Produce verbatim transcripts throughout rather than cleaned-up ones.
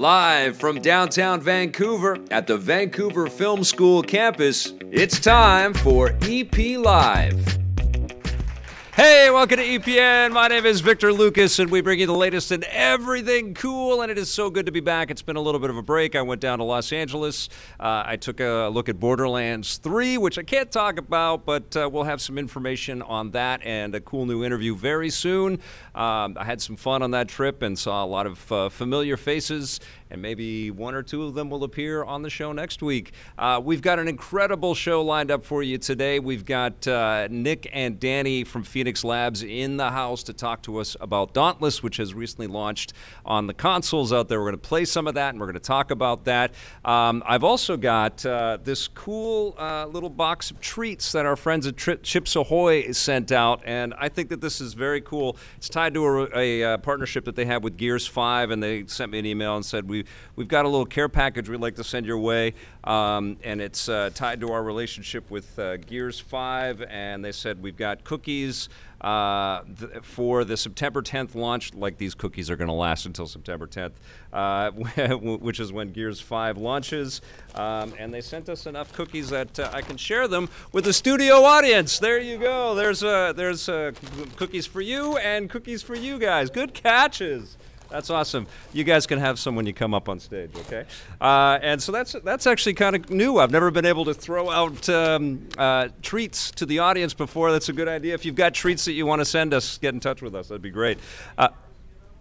Live from downtown Vancouver at the Vancouver Film School campus, it's time for E P Live. Hey, welcome to E P N. My name is Victor Lucas, and we bring you the latest in everything cool, and it is so good to be back. It's been a little bit of a break. I went down to Los Angeles. Uh, I took a look at Borderlands three, which I can't talk about, but uh, we'll have some information on that and a cool new interview very soon. Um, I had some fun on that trip and saw a lot of uh, familiar faces, and maybe one or two of them will appear on the show next week. Uh, we've got an incredible show lined up for you today. We've got uh, Nick and Danny from Phoenix Labs in the house to talk to us about Dauntless, which has recently launched on the consoles out there. We're going to play some of that, and we're going to talk about that. Um, I've also got uh, this cool uh, little box of treats that our friends at Tri Chips Ahoy sent out, and I think that this is very cool. It's tied to a, a uh, partnership that they have with Gears five, and they sent me an email and said, we We've got a little care package we'd like to send your way, um, and it's uh, tied to our relationship with uh, Gears five, and they said we've got cookies uh, th for the September tenth launch. Like, these cookies are going to last until September tenth, uh, which is when Gears five launches, um, and they sent us enough cookies that uh, I can share them with the studio audience. There you go. There's, uh, there's uh, cookies for you and cookies for you guys. Good catches. That's awesome. You guys can have some when you come up on stage, okay? Uh, and so that's that's actually kind of new. I've never been able to throw out um, uh, treats to the audience before. That's a good idea. If you've got treats that you want to send us, get in touch with us. That'd be great. Uh,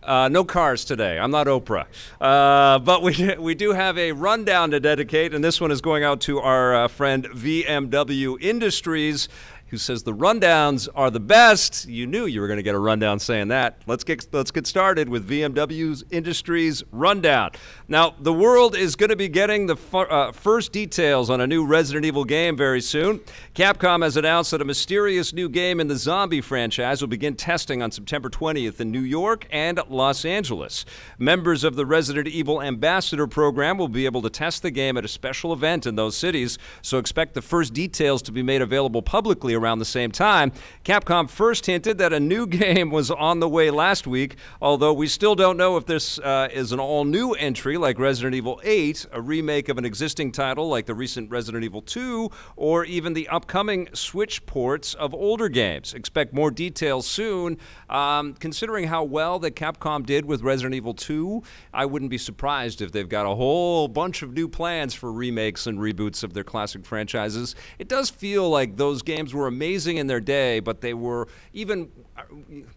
Uh, no cars today. I'm not Oprah. Uh, but we, we do have a rundown to dedicate, and this one is going out to our uh, friend V M W Industries, who says the rundowns are the best. You knew you were going to get a rundown saying that. Let's get, let's get started with V M W Industries Rundown. Now, the world is going to be getting the uh, first details on a new Resident Evil game very soon. Capcom has announced that a mysterious new game in the zombie franchise will begin testing on September twentieth in New York and Los Angeles. Members of the Resident Evil Ambassador program will be able to test the game at a special event in those cities, so expect the first details to be made available publicly around the same time. Capcom first hinted that a new game was on the way last week, although we still don't know if this uh, is an all-new entry like Resident Evil eight, a remake of an existing title like the recent Resident Evil two, or even the upcoming Switch ports of older games. Expect more details soon. Um, considering how well that Capcom did with Resident Evil two, I wouldn't be surprised if they've got a whole bunch of new plans for remakes and reboots of their classic franchises. It does feel like those games were amazing in their day, but they were even,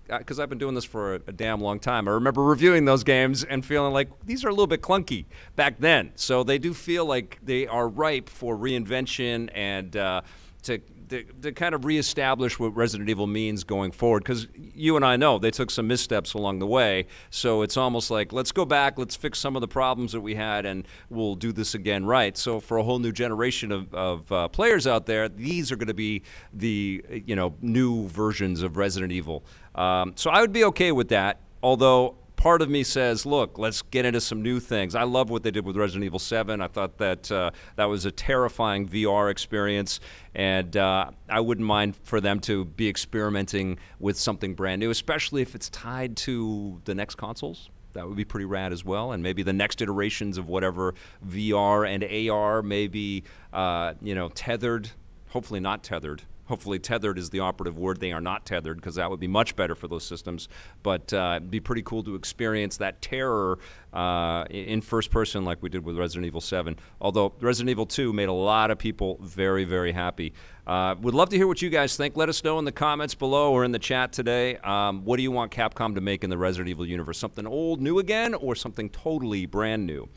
because I've been doing this for a, a damn long time, I remember reviewing those games and feeling like these are a little bit clunky back then. So they do feel like they are ripe for reinvention and uh, to To, to kind of reestablish what Resident Evil means going forward, because you and I know they took some missteps along the way, so it's almost like, let's go back, let's fix some of the problems that we had, and we'll do this again right. So for a whole new generation of, of uh, players out there, these are going to be the, you know, new versions of Resident Evil. Um, so I would be okay with that, although part of me says, look, let's get into some new things. I love what they did with Resident Evil seven. I thought that uh, that was a terrifying V R experience, and uh, I wouldn't mind for them to be experimenting with something brand new, especially if it's tied to the next consoles. That would be pretty rad as well, and maybe the next iterations of whatever V R and A R may be, uh, you know, tethered, hopefully not tethered. Hopefully tethered is the operative word. They are not tethered, because that would be much better for those systems. But uh, it'd be pretty cool to experience that terror uh, in first person like we did with Resident Evil seven. Although Resident Evil two made a lot of people very, very happy. Uh, would love to hear what you guys think. Let us know in the comments below or in the chat today. Um, what do you want Capcom to make in the Resident Evil universe? Something old, new again, or something totally brand new?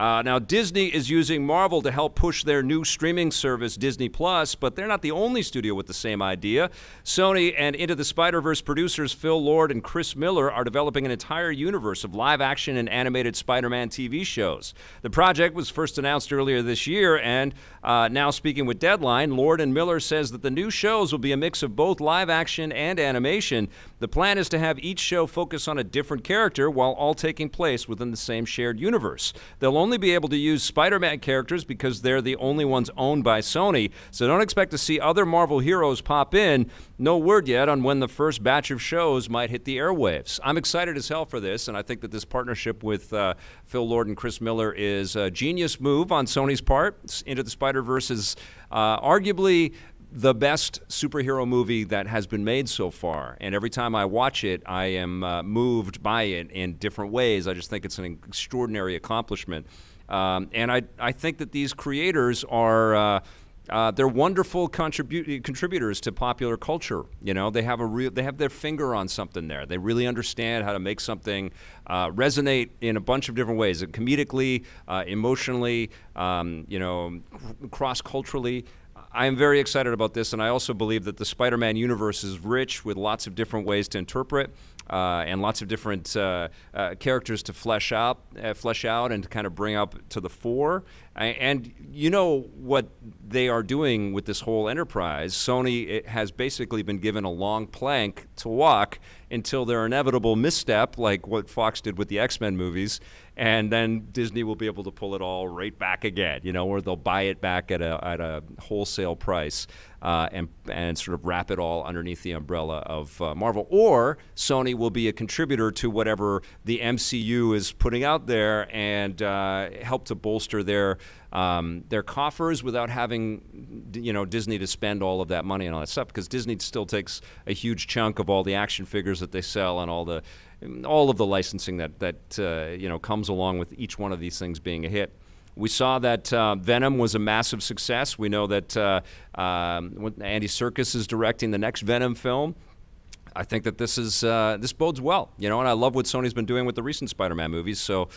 Uh, now, Disney is using Marvel to help push their new streaming service, Disney Plus, but they're not the only studio with the same idea. Sony and Into the Spider-Verse producers Phil Lord and Chris Miller are developing an entire universe of live-action and animated Spider-Man T V shows. The project was first announced earlier this year, and uh, now speaking with Deadline, Lord and Miller says that the new shows will be a mix of both live-action and animation. The plan is to have each show focus on a different character while all taking place within the same shared universe. They'll only be able to use Spider-Man characters because they're the only ones owned by Sony, so don't expect to see other Marvel heroes pop in. No word yet on when the first batch of shows might hit the airwaves. I'm excited as hell for this, and I think that this partnership with uh, Phil Lord and Chris Miller is a genius move on Sony's part. Into the Spider-Verse is uh, arguably the best superhero movie that has been made so far, and every time I watch it, I am uh, moved by it in different ways. I just think it's an extraordinary accomplishment, um, and I, I think that these creators are uh, uh, they're wonderful contribu contributors to popular culture. You know, they have a real they have their finger on something there. They really understand how to make something uh, resonate in a bunch of different ways, comedically, uh, emotionally, um, you know, cross-culturally. I am very excited about this, and I also believe that the Spider-Man universe is rich with lots of different ways to interpret uh, and lots of different uh, uh, characters to flesh out, uh, flesh out and to kind of bring up to the fore. And you know what they are doing with this whole enterprise. Sony it has basically been given a long plank to walk until their inevitable misstep, like what Fox did with the X-Men movies, and then Disney will be able to pull it all right back again, you know, or they'll buy it back at a, at a wholesale price uh, and, and sort of wrap it all underneath the umbrella of uh, Marvel. Or Sony will be a contributor to whatever the M C U is putting out there and uh, help to bolster their Um, their coffers without having, you know, Disney to spend all of that money and all that stuff, because Disney still takes a huge chunk of all the action figures that they sell and all the, all of the licensing that that uh, you know comes along with each one of these things being a hit. We saw that uh, Venom was a massive success. We know that uh, um, Andy Serkis is directing the next Venom film. I think that this is uh, this bodes well, you know, and I love what Sony's been doing with the recent Spider-Man movies. So,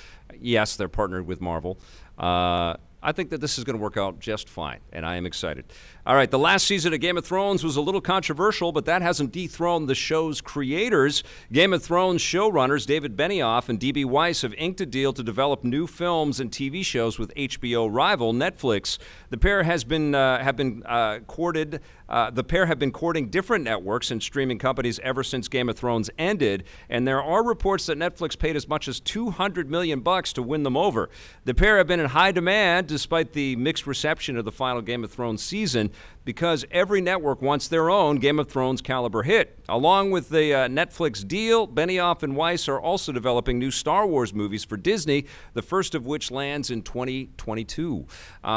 yes, they're partnered with Marvel. Uh, I think that this is going to work out just fine, and I am excited. All right, the last season of Game of Thrones was a little controversial, but that hasn't dethroned the show's creators. Game of Thrones showrunners David Benioff and D B Weiss have inked a deal to develop new films and T V shows with H B O rival Netflix. The pair has been uh, have been uh, courted. Uh, the pair have been courting different networks and streaming companies ever since Game of Thrones ended, and there are reports that Netflix paid as much as two hundred million bucks to win them over. The pair have been in high demand despite the mixed reception of the final Game of Thrones season, because every network wants their own Game of Thrones caliber hit. Along with the uh, Netflix deal, Benioff and Weiss are also developing new Star Wars movies for Disney, the first of which lands in twenty twenty-two. Uh,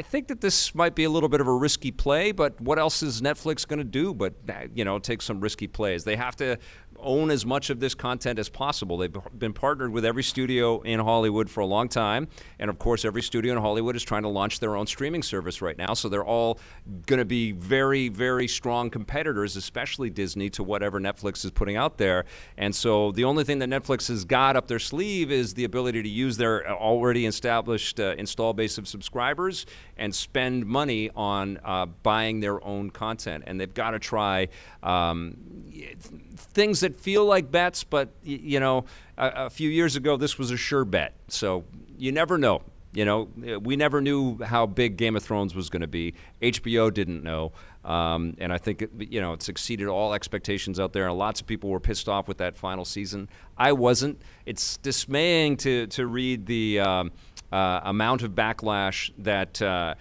I think that this might be a little bit of a risky play, but what else is Netflix going to do but, you know, take some risky plays? They have to own as much of this content as possible. They've been partnered with every studio in Hollywood for a long time, and of course every studio in Hollywood is trying to launch their own streaming service right now, so they're all going to be very, very strong competitors, especially Disney, to whatever Netflix is putting out there. And so the only thing that Netflix has got up their sleeve is the ability to use their already established uh, install base of subscribers and spend money on uh, buying their own content. And they've got to try um, things that feel like bets, but you know, a, a few years ago this was a sure bet. So you never know. You know, we never knew how big Game of Thrones was going to be. H B O didn't know, um, and I think it, you know, it's exceeded all expectations out there. And lots of people were pissed off with that final season. I wasn't. It's dismaying to to read the um, uh, amount of backlash that. Uh,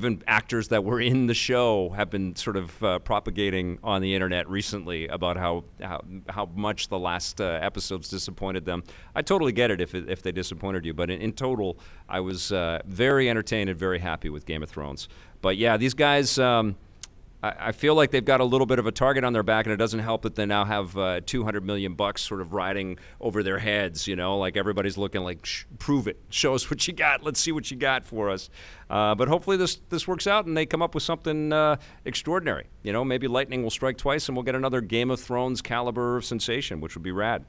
Even actors that were in the show have been sort of uh, propagating on the internet recently about how how, how much the last uh, episodes disappointed them. I totally get it if, it, if they disappointed you, but in, in total, I was uh, very entertained and very happy with Game of Thrones. But yeah, these guys, um, I, I feel like they've got a little bit of a target on their back, and it doesn't help that they now have uh, two hundred million bucks sort of riding over their heads, you know, like everybody's looking like, Shh, prove it, show us what you got, let's see what you got for us. Uh, but hopefully this this works out and they come up with something uh, extraordinary. You know, maybe lightning will strike twice and we'll get another Game of Thrones caliber sensation, which would be rad.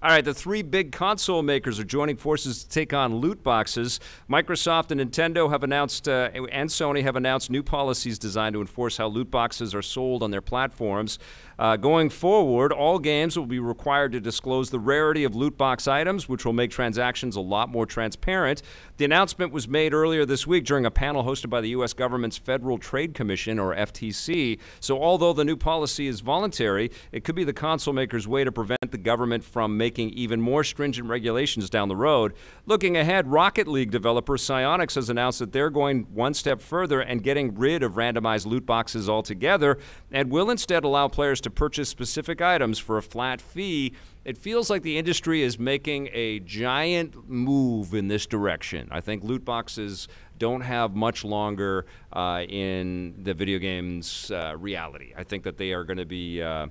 All right, the three big console makers are joining forces to take on loot boxes. Microsoft and Nintendo have announced, uh, and Sony have announced new policies designed to enforce how loot boxes are sold on their platforms. Uh, going forward, all games will be required to disclose the rarity of loot box items, which will make transactions a lot more transparent. The announcement was made earlier this week during a panel hosted by the U S government's Federal Trade Commission, or F T C. So although the new policy is voluntary, it could be the console maker's way to prevent the government from making even more stringent regulations down the road. Looking ahead, Rocket League developer Psyonix has announced that they're going one step further and getting rid of randomized loot boxes altogether, and will instead allow players to to purchase specific items for a flat fee. It feels like the industry is making a giant move in this direction. I think loot boxes don't have much longer uh, in the video games uh, reality. I think that they are going to be uh,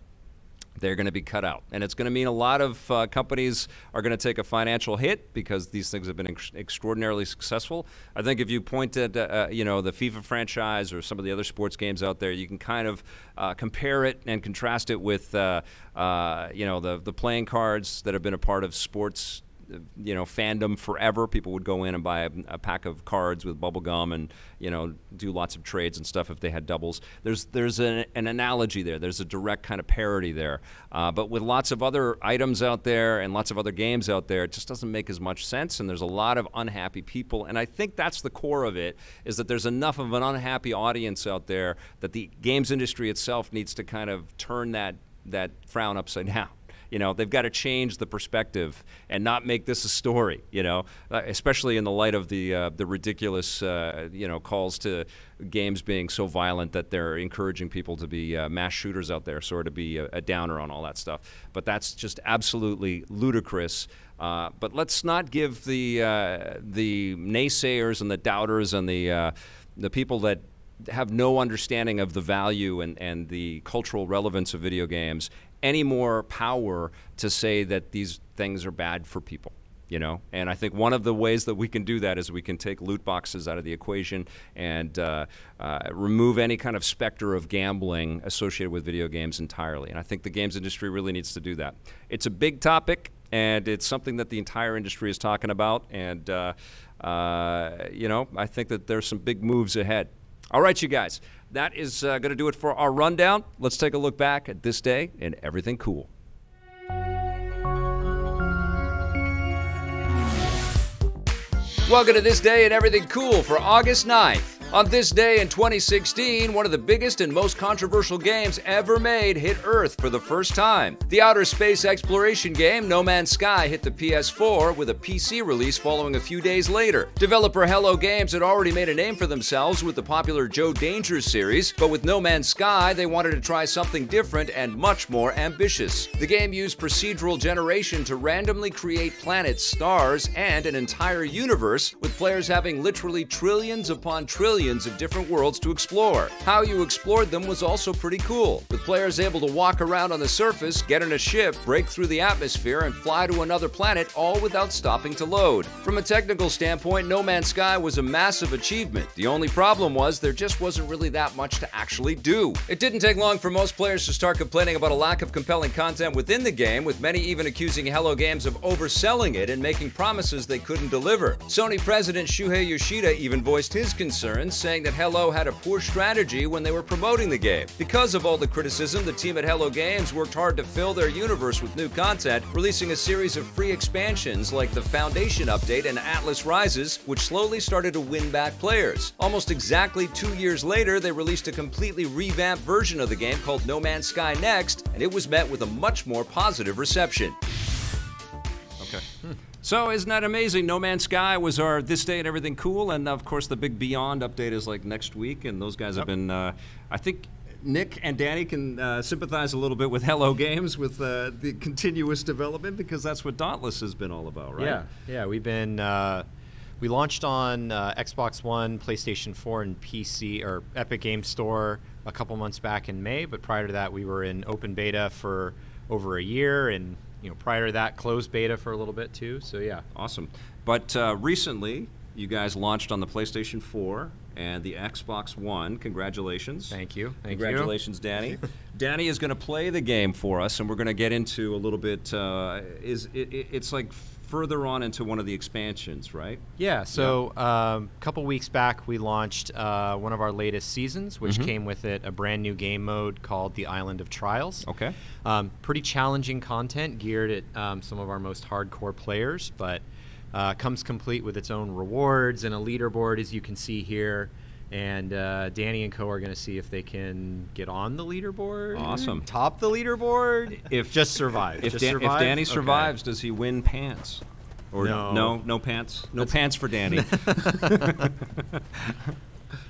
they're going to be cut out, and it's going to mean a lot of uh, companies are going to take a financial hit because these things have been ex extraordinarily successful. I think if you point at uh, you know, the FIFA franchise or some of the other sports games out there, you can kind of uh, compare it and contrast it with uh, uh, you know, the the playing cards that have been a part of sports, you know, fandom forever. People would go in and buy a, a pack of cards with bubble gum and, you know, do lots of trades and stuff if they had doubles. There's there's an, an analogy there. There's a direct kind of parody there. Uh, but with lots of other items out there and lots of other games out there, it just doesn't make as much sense, and there's a lot of unhappy people. And I think that's the core of it, is that there's enough of an unhappy audience out there that the games industry itself needs to kind of turn that, that frown upside down. You know, they've got to change the perspective and not make this a story, you know, especially in the light of the uh, the ridiculous, uh, you know, calls to games being so violent that they're encouraging people to be uh, mass shooters out there, sort of be a, a downer on all that stuff. But that's just absolutely ludicrous. Uh, but let's not give the, uh, the naysayers and the doubters and the, uh, the people that have no understanding of the value and, and the cultural relevance of video games any more power to say that these things are bad for people, you know? And I think one of the ways that we can do that is we can take loot boxes out of the equation and uh, uh, remove any kind of specter of gambling associated with video games entirely. And I think the games industry really needs to do that. It's a big topic, and it's something that the entire industry is talking about. And, uh, uh, you know, I think that there's some big moves ahead. All right, you guys, that is uh, going to do it for our rundown. Let's take a look back at this day and everything cool. Welcome to This Day and Everything Cool for August ninth. On this day in twenty sixteen, one of the biggest and most controversial games ever made hit Earth for the first time. The outer space exploration game No Man's Sky hit the P S four with a P C release following a few days later. Developer Hello Games had already made a name for themselves with the popular Joe Danger series, but with No Man's Sky, they wanted to try something different and much more ambitious. The game used procedural generation to randomly create planets, stars, and an entire universe, with players having literally trillions upon trillions of different worlds to explore. How you explored them was also pretty cool, with players able to walk around on the surface, get in a ship, break through the atmosphere, and fly to another planet, all without stopping to load. From a technical standpoint, No Man's Sky was a massive achievement. The only problem was there just wasn't really that much to actually do. It didn't take long for most players to start complaining about a lack of compelling content within the game, with many even accusing Hello Games of overselling it and making promises they couldn't deliver. Sony president Shuhei Yoshida even voiced his concerns, saying that Hello had a poor strategy when they were promoting the game. Because of all the criticism, the team at Hello Games worked hard to fill their universe with new content, releasing a series of free expansions like the Foundation update and Atlas Rises, which slowly started to win back players. Almost exactly two years later, they released a completely revamped version of the game called No Man's Sky Next, and it was met with a much more positive reception. Okay. Hmm. So isn't that amazing? No Man's Sky was our This Day and Everything Cool, and of course the big Beyond update is like next week, and those guys yep. have been, uh, I think Nick and Danny can uh, sympathize a little bit with Hello Games with uh, the continuous development, because that's what Dauntless has been all about, right? Yeah, yeah, we've been, uh, we launched on uh, Xbox One, PlayStation four, and P C, or Epic Games Store a couple months back in May, but prior to that we were in open beta for over a year, and you know, prior to that, closed beta for a little bit too. So yeah, awesome. But uh, recently, you guys launched on the PlayStation four and the Xbox One. Congratulations! Thank you. Thank Congratulations, you. Danny. Danny is going to play the game for us, and we're going to get into a little bit. Uh, is it, it, it's like further on into one of the expansions, right? Yeah, so a yeah. um, couple weeks back we launched uh, one of our latest seasons, which mm-hmm. came with it a brand new game mode called The Island of Trials. Okay. Um, pretty challenging content geared at um, some of our most hardcore players, but uh, comes complete with its own rewards and a leaderboard, as you can see here. And uh, Danny and co are going to see if they can get on the leaderboard. Awesome. Top the leaderboard. If just survive. If, just Dan survive? if Danny survives, okay. does he win pants? Or no, no, no pants. No That's pants for Danny.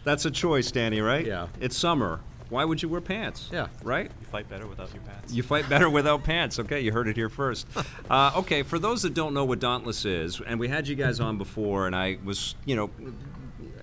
That's a choice, Danny. Right? Yeah. It's summer. Why would you wear pants? Yeah. Right? You fight better without your pants. You fight better without pants. Okay, you heard it here first. Uh, okay, for those that don't know what Dauntless is, and we had you guys on before, and I was, you know,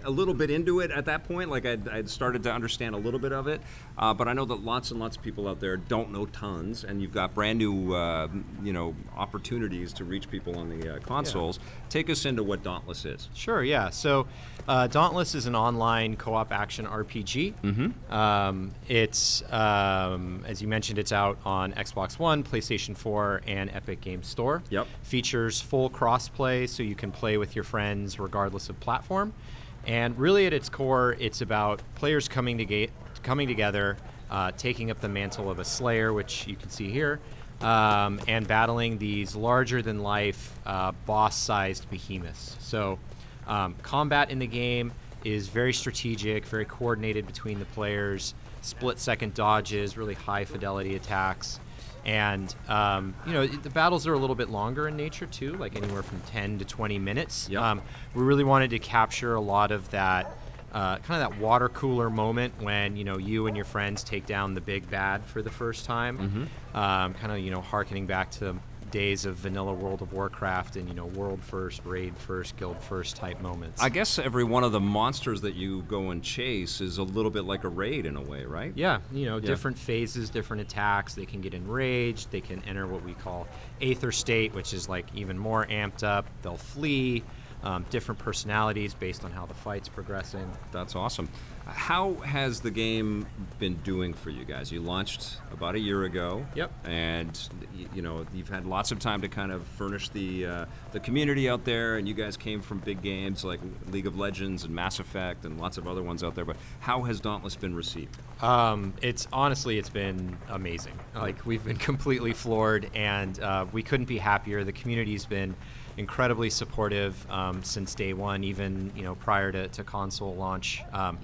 a little bit into it at that point, like I'd, I'd started to understand a little bit of it, uh, but I know that lots and lots of people out there don't know tons, and you've got brand new, uh, you know, opportunities to reach people on the uh, consoles. Yeah. Take us into what Dauntless is. Sure, yeah. So uh, Dauntless is an online co-op action R P G. Mm-hmm. um, it's, um, as you mentioned, it's out on Xbox One, PlayStation four, and Epic Games Store. Yep. Features full cross-play, so you can play with your friends regardless of platform. And really, at its core, it's about players coming to coming together, uh, taking up the mantle of a slayer, which you can see here, um, and battling these larger-than-life uh, boss-sized behemoths. So, um, combat in the game is very strategic, very coordinated between the players. Split-second dodges, really high-fidelity attacks, and um, you know, the battles are a little bit longer in nature too, like anywhere from ten to twenty minutes. Yep. Um, we really wanted to capture a lot of that uh, kind of that water cooler moment when, you know, you and your friends take down the big bad for the first time. Mm-hmm. um, kind of, you know, harkening back to days of vanilla World of Warcraft and, you know, world first, raid first, guild first type moments. I guess every one of the monsters that you go and chase is a little bit like a raid in a way, right? Yeah, you know, yeah. different phases, different attacks. They can get enraged. They can enter what we call aether state, which is like even more amped up. They'll flee. Um, different personalities based on how the fight's progressing. That's awesome. How has the game been doing for you guys? You launched about a year ago. Yep. And you know, you've had lots of time to kind of furnish the uh, the community out there, and you guys came from big games like League of Legends and Mass Effect and lots of other ones out there, but how has Dauntless been received? Um, it's honestly, it's been amazing. Like, we've been completely floored, and uh, we couldn't be happier. The community's been incredibly supportive um, since day one, even, you know, prior to, to console launch. Um,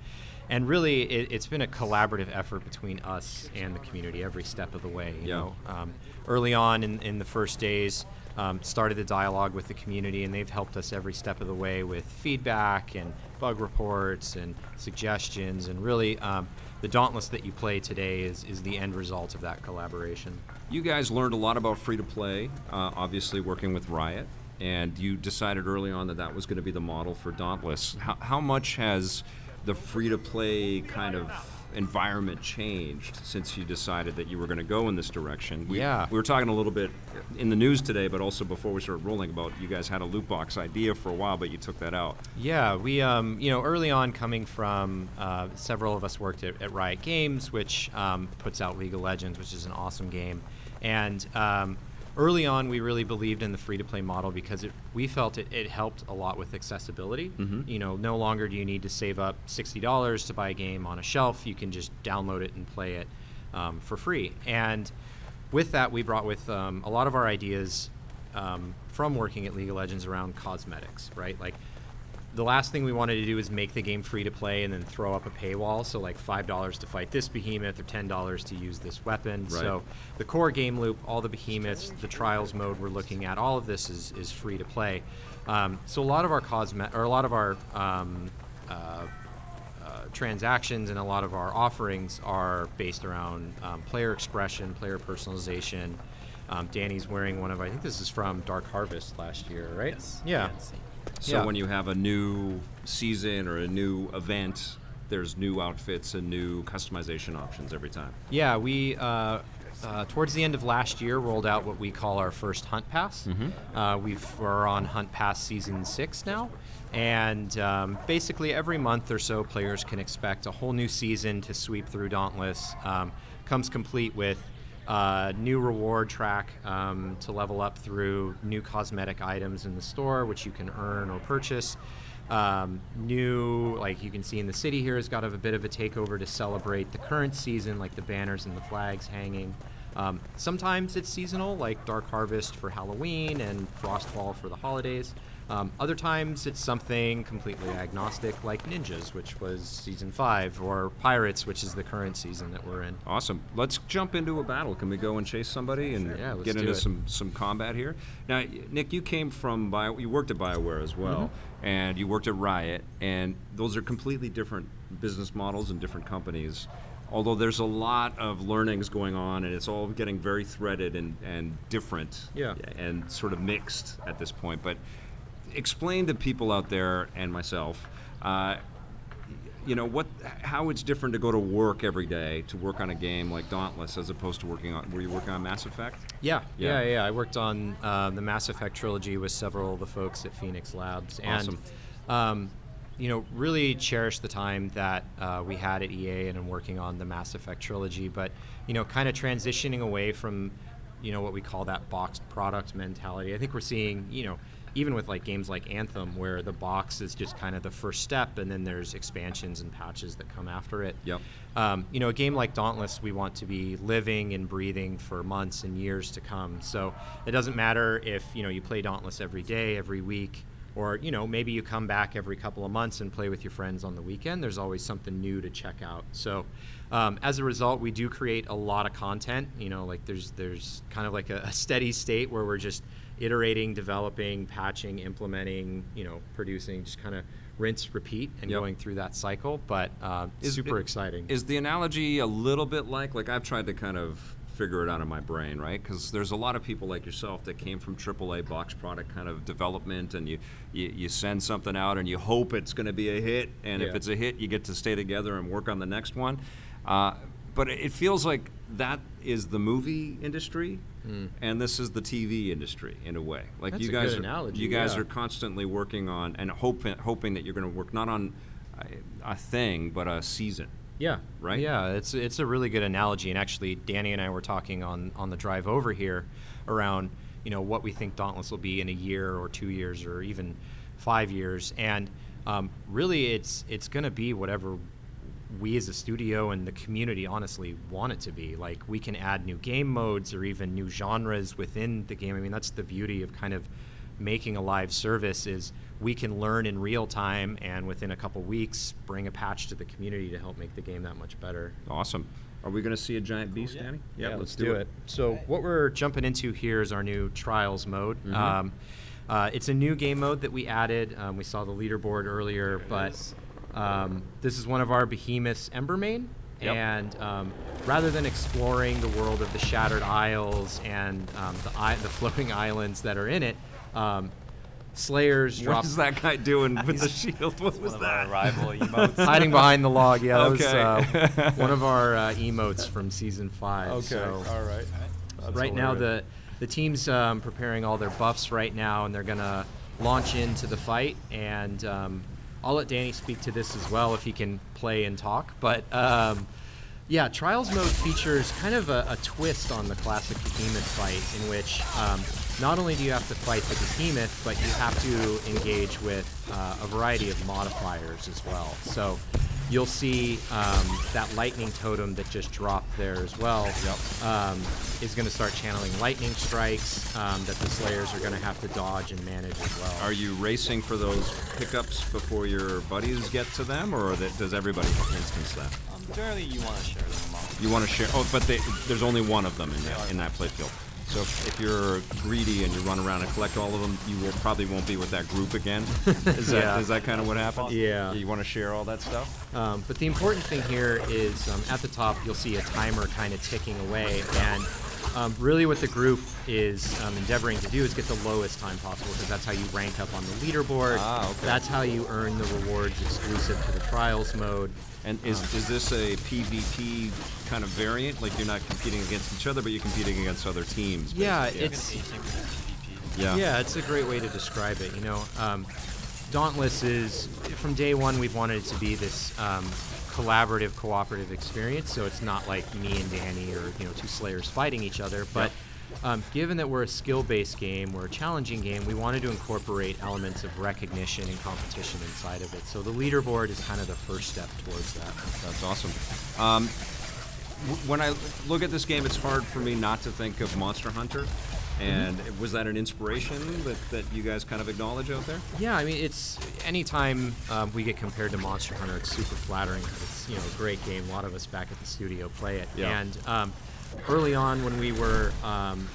and really, it, it's been a collaborative effort between us and the community every step of the way. You yeah. know, um, early on in, in the first days, um, started the dialogue with the community, and they've helped us every step of the way with feedback and bug reports and suggestions. And really, um, the Dauntless that you play today is, is the end result of that collaboration. You guys learned a lot about free-to-play, uh, obviously working with Riot. And you decided early on that that was going to be the model for Dauntless. How, how much has the free-to-play kind of environment changed since you decided that you were going to go in this direction? We, yeah. we were talking a little bit in the news today, but also before we started rolling, about you guys had a loot box idea for a while, but you took that out. Yeah, we, um, you know, early on, coming from, uh, several of us worked at, at Riot Games, which um, puts out League of Legends, which is an awesome game. And um, early on, we really believed in the free-to-play model because it, we felt it, it helped a lot with accessibility. Mm-hmm. You know, no longer do you need to save up sixty dollars to buy a game on a shelf. You can just download it and play it um, for free. And with that, we brought with um, a lot of our ideas um, from working at League of Legends around cosmetics, right? Like, the last thing we wanted to do is make the game free-to-play and then throw up a paywall, so like five dollars to fight this behemoth or ten dollars to use this weapon. Right. So the core game loop, all the behemoths, the trials mode we're looking at, all of this is, is free-to-play. Um, so a lot of our cosme- or a lot of our um, uh, uh, transactions and a lot of our offerings are based around um, player expression, player personalization. Um, Danny's wearing one of, I think this is from Dark Harvest last year, right? Yes. Yeah. So yeah. when you have a new season or a new event, there's new outfits and new customization options every time. Yeah, we, uh, uh, towards the end of last year, rolled out what we call our first Hunt Pass. Mm-hmm. uh, we've, we're on Hunt Pass Season six now. And um, basically every month or so, players can expect a whole new season to sweep through Dauntless. Um, comes complete with uh, new reward track um, to level up through new cosmetic items in the store, which you can earn or purchase. Um, new, like you can see in the city here, has got a bit of a takeover to celebrate the current season, like the banners and the flags hanging. Um, sometimes it's seasonal, like Dark Harvest for Halloween and Frostfall for the holidays. Um, other times it's something completely agnostic, like Ninjas, which was season five, or Pirates, which is the current season that we're in. Awesome. Let's jump into a battle. Can we go and chase somebody and sure. yeah, get into some, some combat here? Now, Nick, you came from Bio, you worked at BioWare as well, mm-hmm. and you worked at Riot, and those are completely different business models and different companies. Although there's a lot of learnings going on, and it's all getting very threaded and, and different yeah. and sort of mixed at this point. But explain to people out there and myself, uh, you know, what, how it's different to go to work every day to work on a game like Dauntless as opposed to working on, were you working on Mass Effect? Yeah, yeah, yeah. yeah. I worked on uh, the Mass Effect trilogy with several of the folks at Phoenix Labs. Awesome. And, um, you know, really cherish the time that uh, we had at E A and in working on the Mass Effect trilogy, but, you know, kind of transitioning away from, you know, what we call that boxed product mentality. I think we're seeing, you know, even with like games like Anthem, where the box is just kind of the first step, and then there's expansions and patches that come after it. Yep. Um, you know, a game like Dauntless, we want to be living and breathing for months and years to come. So it doesn't matter if, you know, you play Dauntless every day, every week, or, you know, maybe you come back every couple of months and play with your friends on the weekend. There's always something new to check out. So um, as a result, we do create a lot of content. You know, like there's there's kind of like a, a steady state where we're just iterating, developing, patching, implementing, you know, producing, just kind of rinse, repeat, and yep. going through that cycle. But uh, is, super it, exciting. Is the analogy a little bit like, like I've tried to kind of figure it out in my brain, right? Because there's a lot of people like yourself that came from triple A box product kind of development, and you, you, you send something out and you hope it's going to be a hit, and yeah. if it's a hit, you get to stay together and work on the next one. Uh, but it feels like that is the movie industry, mm. and this is the T V industry in a way. Like That's you guys, a good are, analogy, you guys yeah. are constantly working on and hoping hoping that you're going to work not on a, a thing but a season. Yeah. Right? Yeah, it's it's a really good analogy, and actually Danny and I were talking on, on the drive over here around, you know, what we think Dauntless will be in a year or two years or even five years. And um, really it's it's gonna be whatever we as a studio and the community honestly want it to be. Like we can add new game modes or even new genres within the game. I mean, that's the beauty of kind of making a live service is we can learn in real time and within a couple weeks bring a patch to the community to help make the game that much better. Awesome. Are we going to see a giant beast, Danny? Yeah, yeah let's, let's do, do it. it. So right. what we're jumping into here is our new Trials mode. Mm-hmm. um, uh, it's a new game mode that we added. Um, we saw the leaderboard earlier, but um, this is one of our behemoths, Embermane. Yep. And um, rather than exploring the world of the Shattered Isles and um, the, I the floating islands that are in it, Um, Slayers drop. What is that guy doing with the shield? What was one that? Of our rival emotes. Hiding behind the log. Yeah, that okay. was uh, one of our uh, emotes from season five. Okay. So all right. That's right now, the the team's um, preparing all their buffs right now, and they're gonna launch into the fight. And um, I'll let Danny speak to this as well if he can play and talk. But um, yeah, Trials mode features kind of a, a twist on the classic behemoth fight, in which. Um, Not only do you have to fight the behemoth, but you have to engage with uh, a variety of modifiers as well. So you'll see um, that lightning totem that just dropped there as well yep. um, is going to start channeling lightning strikes um, that the Slayers are going to have to dodge and manage as well. Are you racing for those pickups before your buddies get to them, or that, does everybody instance that? Um, generally, you want to share them among them. You want to share? Oh, but they, there's only one of them in that, in that playfield. So if you're greedy and you run around and collect all of them, you will probably won't be with that group again. Is that, yeah. is that kind of what happened? Yeah. You want to share all that stuff? Um, but the important thing here is um, at the top, you'll see a timer kind of ticking away. And um, really what the group is um, endeavoring to do is get the lowest time possible, because that's how you rank up on the leaderboard. Ah, okay. That's how you earn the rewards exclusive to the Trials mode. And is, is this a PvP kind of variant? Like you're not competing against each other, but you're competing against other teams. Yeah, yeah, it's yeah. yeah, it's a great way to describe it. You know, um, Dauntless is from day one we've wanted it to be this um, collaborative, cooperative experience, so it's not like me and Danny or, you know, two Slayers fighting each other. But um, given that we're a skill-based game, we're a challenging game, we wanted to incorporate elements of recognition and competition inside of it. So the leaderboard is kind of the first step towards that. That's awesome. Um, when I look at this game, it's hard for me not to think of Monster Hunter. And mm-hmm. was that an inspiration that, that you guys kind of acknowledge out there? Yeah, I mean, it's anytime um, we get compared to Monster Hunter, it's super flattering because it's, you know, a great game. A lot of us back at the studio play it. Yeah. And um, early on when we were um,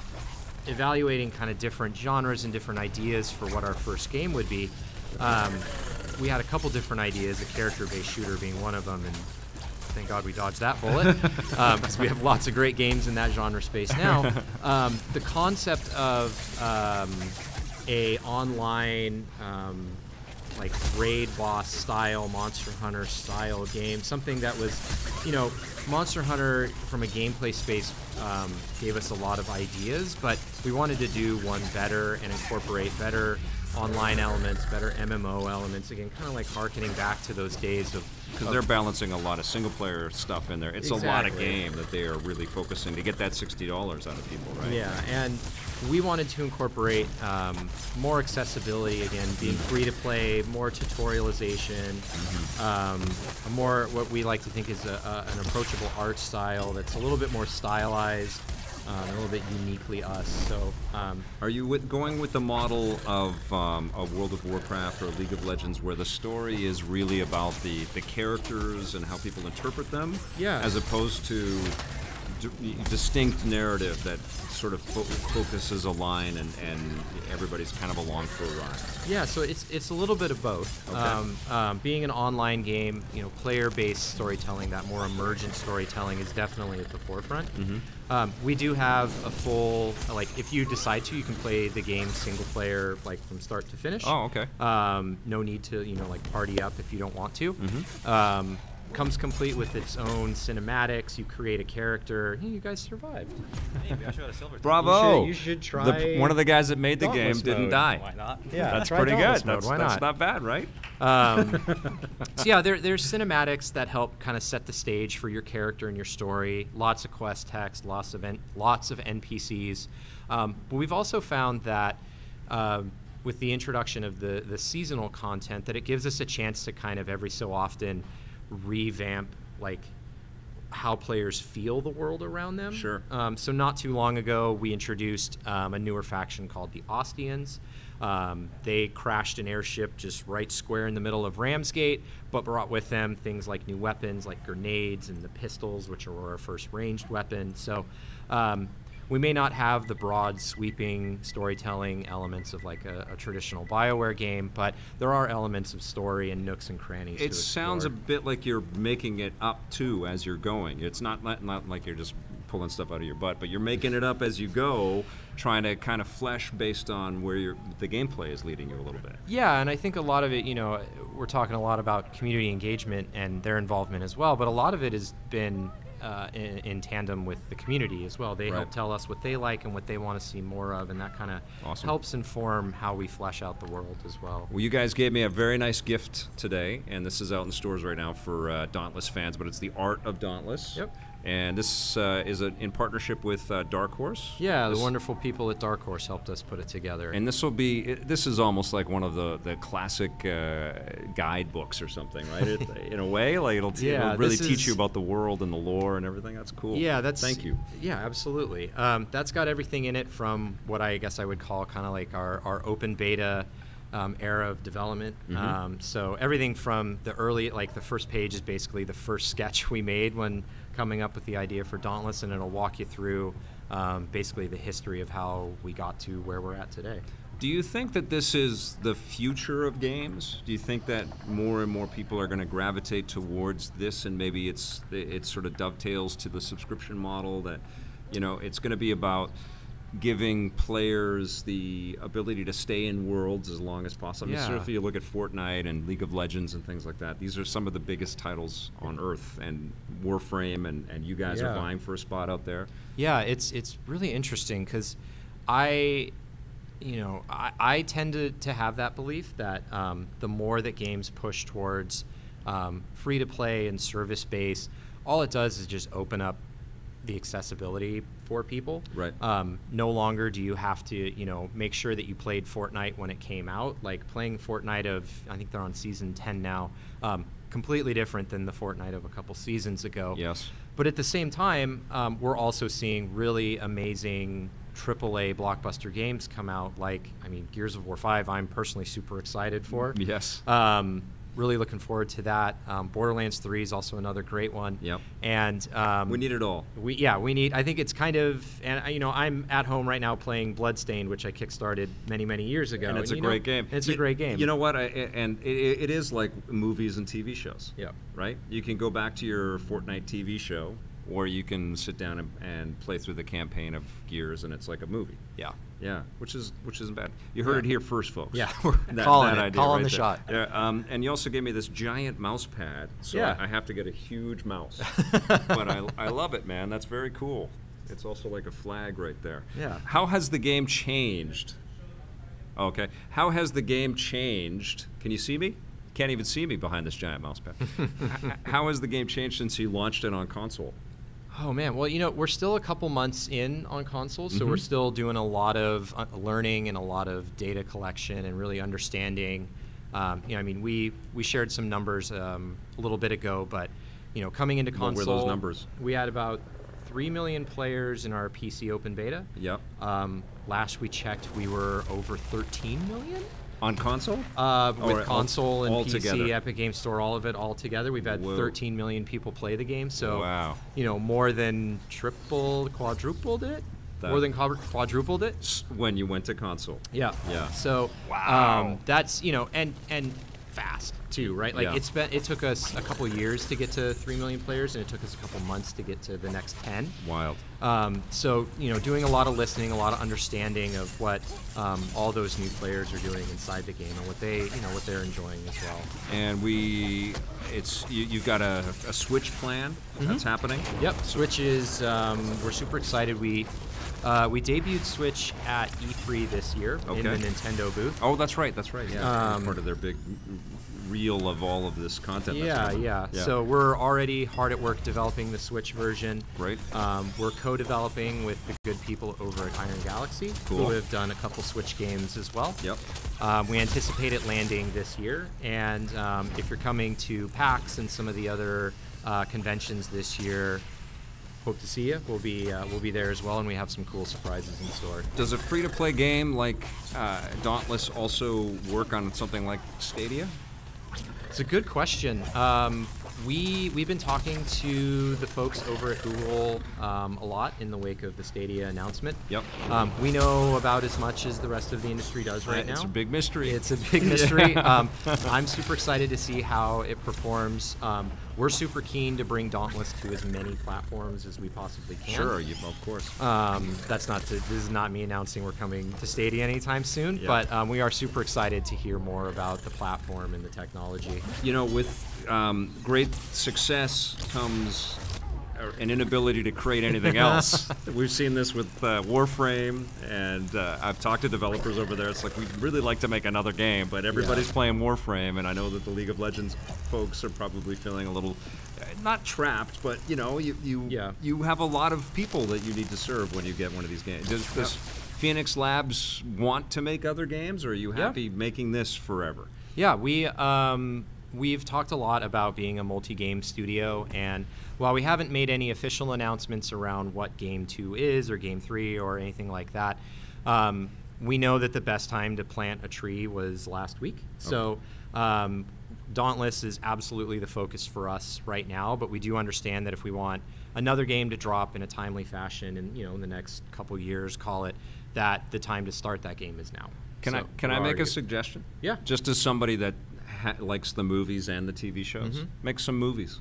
evaluating kind of different genres and different ideas for what our first game would be, um, we had a couple different ideas, a character-based shooter being one of them, and thank God we dodged that bullet, because um, we have lots of great games in that genre space now. Um, the concept of um, a online, um, like raid boss style, Monster Hunter style game, something that was, you know, Monster Hunter from a gameplay space um, gave us a lot of ideas, but we wanted to do one better and incorporate better online elements, better M M O elements, again, kind of like harkening back to those days of... Because they're balancing a lot of single-player stuff in there. It's exactly. a lot of game that they are really focusing to get that sixty dollars out of people, right? Yeah, and we wanted to incorporate um, more accessibility, again, being free-to-play, more tutorialization, mm-hmm. um, a more what we like to think is a, a, an approachable art style that's a little bit more stylized, Um, a little bit uniquely us. So, um, are you with going with the model of um, a World of Warcraft or League of Legends, where the story is really about the the characters and how people interpret them, yeah, as opposed to d distinct narrative that sort of fo focuses a line and, and everybody's kind of along for a ride? Yeah, so it's it's a little bit of both. Okay. Um, um, being an online game, you know, player-based storytelling, that more emergent storytelling is definitely at the forefront. Mm-hmm. Um, we do have a full, like, if you decide to, you can play the game single player, like, from start to finish. Oh, okay. Um, no need to, you know, like, party up if you don't want to. Mm-hmm. Um, comes complete with its own cinematics. You create a character. Hey, you guys survived. Hey, maybe I should have a silver. Bravo! You should, you should try. The, one of the guys that made the game mode. Didn't die. Why not? Yeah, that's pretty good. That's, Why not? That's not bad, right? Um, so yeah, there, there's cinematics that help kind of set the stage for your character and your story. Lots of quest text, lots of N lots of N P Cs. Um, but we've also found that um, with the introduction of the the seasonal content, that it gives us a chance to kind of every so often revamp like how players feel the world around them. Sure. Um, so not too long ago, we introduced um, a newer faction called the Ostians. Um, they crashed an airship just right square in the middle of Ramsgate, but brought with them things like new weapons, like grenades and the pistols, which are our first ranged weapon. So um, we may not have the broad sweeping storytelling elements of like a, a traditional BioWare game, but there are elements of story and nooks and crannies. It sounds a bit like you're making it up too as you're going. It's not, not, not like you're just pulling stuff out of your butt, but you're making it up as you go, trying to kind of flesh based on where your, the gameplay is leading you a little bit. Yeah, and I think a lot of it, you know, we're talking a lot about community engagement and their involvement as well, but a lot of it has been Uh, in, in tandem with the community as well. They right. help tell us what they like and what they want to see more of, and that kind of awesome. helps inform how we flesh out the world as well. Well, you guys gave me a very nice gift today, and this is out in stores right now for uh, Dauntless fans, but it's the Art of Dauntless. Yep. And this uh, is a, in partnership with uh, Dark Horse. Yeah, this, the wonderful people at Dark Horse helped us put it together. And this will be, it, this is almost like one of the, the classic uh, guidebooks or something, right? It, in a way, like it'll, yeah, it'll really teach is, you about the world and the lore and everything. That's cool. Yeah, that's. Thank you. Yeah, absolutely. Um, that's got everything in it from what I guess I would call kind of like our, our open beta Um, era of development. Mm-hmm. um, so everything from the early, like the first page is basically the first sketch we made when coming up with the idea for Dauntless, and it'll walk you through um, basically the history of how we got to where we're at today. Do you think that this is the future of games? Do you think that more and more people are going to gravitate towards this, and maybe it's it sort of dovetails to the subscription model that, you know, it's going to be about giving players the ability to stay in worlds as long as possible. Yeah. I mean, certainly if you look at Fortnite and League of Legends and things like that, these are some of the biggest titles on Earth, and Warframe, and, and you guys yeah. are vying for a spot out there. Yeah, it's it's really interesting because I, you know, I, I tend to, to have that belief that um, the more that games push towards um, free to play and service based. All it does is just open up the accessibility for people. Right. Um, no longer do you have to, you know, make sure that you played Fortnite when it came out. Like playing Fortnite of, I think they're on season ten now, um, completely different than the Fortnite of a couple seasons ago. Yes. But at the same time, um, we're also seeing really amazing triple A blockbuster games come out. Like, I mean, Gears of War five, I'm personally super excited for. Yes. Um, really looking forward to that. Um, Borderlands three is also another great one. Yep. And um, we need it all. We yeah we need. I think it's kind of, and you know, I'm at home right now playing Bloodstained, which I kickstarted many many years ago. And it's and, a great know, game. It's you, a great game. You know what? I, and it, it is like movies and T V shows. Yeah. Right. You can go back to your Fortnite T V show, or you can sit down and, and play through the campaign of Gears, and it's like a movie. Yeah. Yeah, which is which isn't bad. You heard yeah. it here first, folks. Yeah, that, calling that it, idea calling right the there. Shot. Yeah, um, and you also gave me this giant mouse pad, so yeah. I, I have to get a huge mouse. But I, I love it, man. That's very cool. It's also like a flag right there. Yeah. How has the game changed? Okay. How has the game changed? Can you see me? Can't even see me behind this giant mouse pad. How has the game changed since you launched it on console? Oh man, well, you know, we're still a couple months in on consoles, so mm-hmm. we're still doing a lot of uh, learning and a lot of data collection and really understanding. Um, you know, I mean, we we shared some numbers um, a little bit ago, but you know, coming into console, what were those numbers? We had about three million players in our P C open beta. Yep. Um, last we checked, we were over thirteen million. On console? Uh, with console and P C, together. Epic Games Store, all of it all together. We've had Whoa. thirteen million people play the game, so wow. you know, more than triple, quadrupled it. That more than quadrupled it. When you went to console. Yeah. Yeah. So wow. um, that's, you know, and and fast too, right? Like yeah. it's been, it took us a couple years to get to three million players, and it took us a couple months to get to the next ten. Wild. Um, so you know, doing a lot of listening, a lot of understanding of what um, all those new players are doing inside the game and what they, you know, what they're enjoying as well. And we, it's you, you've got a, a Switch plan mm-hmm. that's happening. Yep, Switch is. Um, we're super excited. We. Uh, we debuted Switch at E three this year okay. in the Nintendo booth. Oh, that's right, that's right. Yeah, um, part of their big reel of all of this content. Yeah, yeah, yeah. So we're already hard at work developing the Switch version. Great. Um, we're co-developing with the good people over at Iron Galaxy, cool. who have done a couple Switch games as well. Yep. Um, we anticipate it landing this year, and um, if you're coming to PAX and some of the other uh, conventions this year, hope to see you. We'll be uh, we'll be there as well, and we have some cool surprises in store. Does a free-to-play game like uh, Dauntless also work on something like Stadia? It's a good question. Um, we we've been talking to the folks over at Google um, a lot in the wake of the Stadia announcement. Yep. Um, we know about as much as the rest of the industry does right, right now. It's a big mystery. It's a big mystery. Yeah. um, I'm super excited to see how it performs. Um, We're super keen to bring Dauntless to as many platforms as we possibly can. Sure, you, of course. Um, that's not to, this is not me announcing we're coming to Stadia anytime soon, yeah. but um, we are super excited to hear more about the platform and the technology. You know, with um, great success comes an inability to create anything else. We've seen this with uh, Warframe, and uh, I've talked to developers over there. It's like, we'd really like to make another game, but everybody's yeah. playing Warframe, and I know that the League of Legends folks are probably feeling a little, uh, not trapped, but you know, you you, yeah. you have a lot of people that you need to serve when you get one of these games. Does this yeah. Phoenix Labs want to make other games, or are you happy yeah. making this forever? Yeah, we, um, we've talked a lot about being a multi-game studio, and while we haven't made any official announcements around what Game two is or Game three or anything like that, um, we know that the best time to plant a tree was last week. Okay. So um, Dauntless is absolutely the focus for us right now, but we do understand that if we want another game to drop in a timely fashion and, you know, in the next couple years, call it, that the time to start that game is now. Can so I can I make a suggestion? Yeah. Just as somebody that Ha likes the movies and the T V shows. Mm-hmm. Make some movies.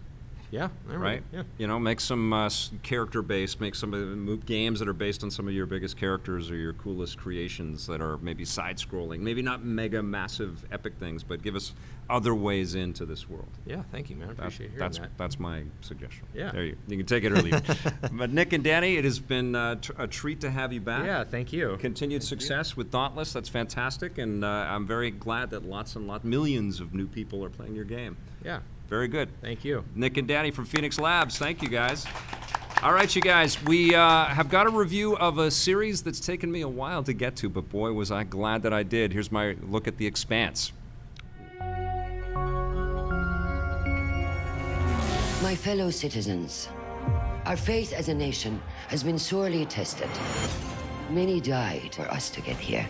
Yeah, right. right. Yeah. You know, make some uh, character-based. Make some uh, games that are based on some of your biggest characters or your coolest creations that are maybe side-scrolling. Maybe not mega, massive, epic things, but give us other ways into this world. Yeah, thank you, man. I appreciate hearing that's, that. That's my suggestion. Yeah, there you. You can take it or leave it. But Nick and Danny, it has been uh, tr a treat to have you back. Yeah, thank you. Continued thank success you. with Dauntless. That's fantastic, and uh, I'm very glad that lots and lots, millions of new people are playing your game. Yeah. Very good. Thank you. Nick and Danny from Phoenix Labs. Thank you, guys. All right, you guys, we uh, have got a review of a series that's taken me a while to get to, but boy, was I glad that I did. Here's my look at The Expanse. My fellow citizens, our faith as a nation has been sorely tested. Many died for us to get here.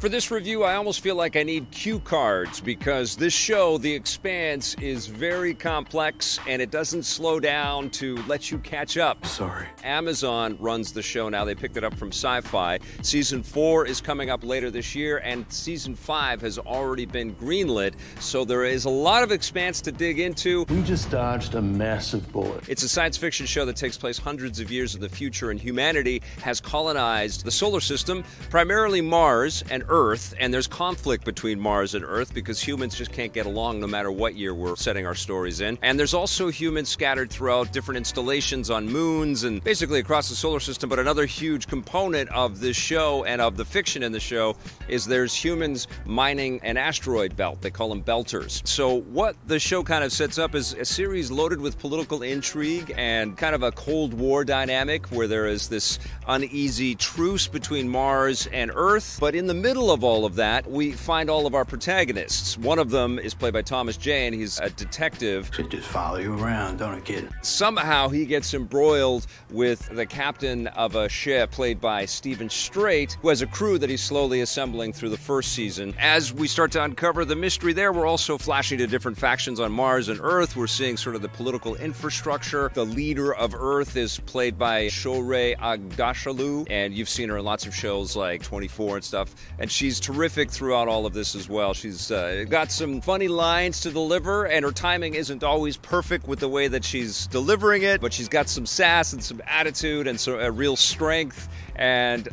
For this review, I almost feel like I need cue cards because this show, The Expanse, is very complex and it doesn't slow down to let you catch up. Sorry. Amazon runs the show now. They picked it up from Sci-Fi. Season four is coming up later this year and season five has already been greenlit, so there is a lot of Expanse to dig into. We just dodged a massive bullet. It's a science fiction show that takes place hundreds of years in the future and humanity has colonized the solar system, primarily Mars and Earth, and there's conflict between Mars and Earth because humans just can't get along no matter what year we're setting our stories in. And there's also humans scattered throughout different installations on moons and basically across the solar system. But another huge component of this show and of the fiction in the show is there's humans mining an asteroid belt. They call them belters. So what the show kind of sets up is a series loaded with political intrigue and kind of a Cold War dynamic where there is this uneasy truce between Mars and Earth. But in the middle of all of that, we find all of our protagonists. One of them is played by Thomas Jane. He's a detective. Should just follow you around, don't it, kid? Somehow he gets embroiled with the captain of a ship played by Steven Strait, who has a crew that he's slowly assembling through the first season. As we start to uncover the mystery there, we're also flashing to different factions on Mars and Earth. We're seeing sort of the political infrastructure. The leader of Earth is played by Shorey Agdasoglu, and you've seen her in lots of shows like twenty-four and stuff. And she's terrific throughout all of this as well. She's uh, got some funny lines to deliver, and her timing isn't always perfect with the way that she's delivering it, but she's got some sass and some attitude and some, a real strength, and,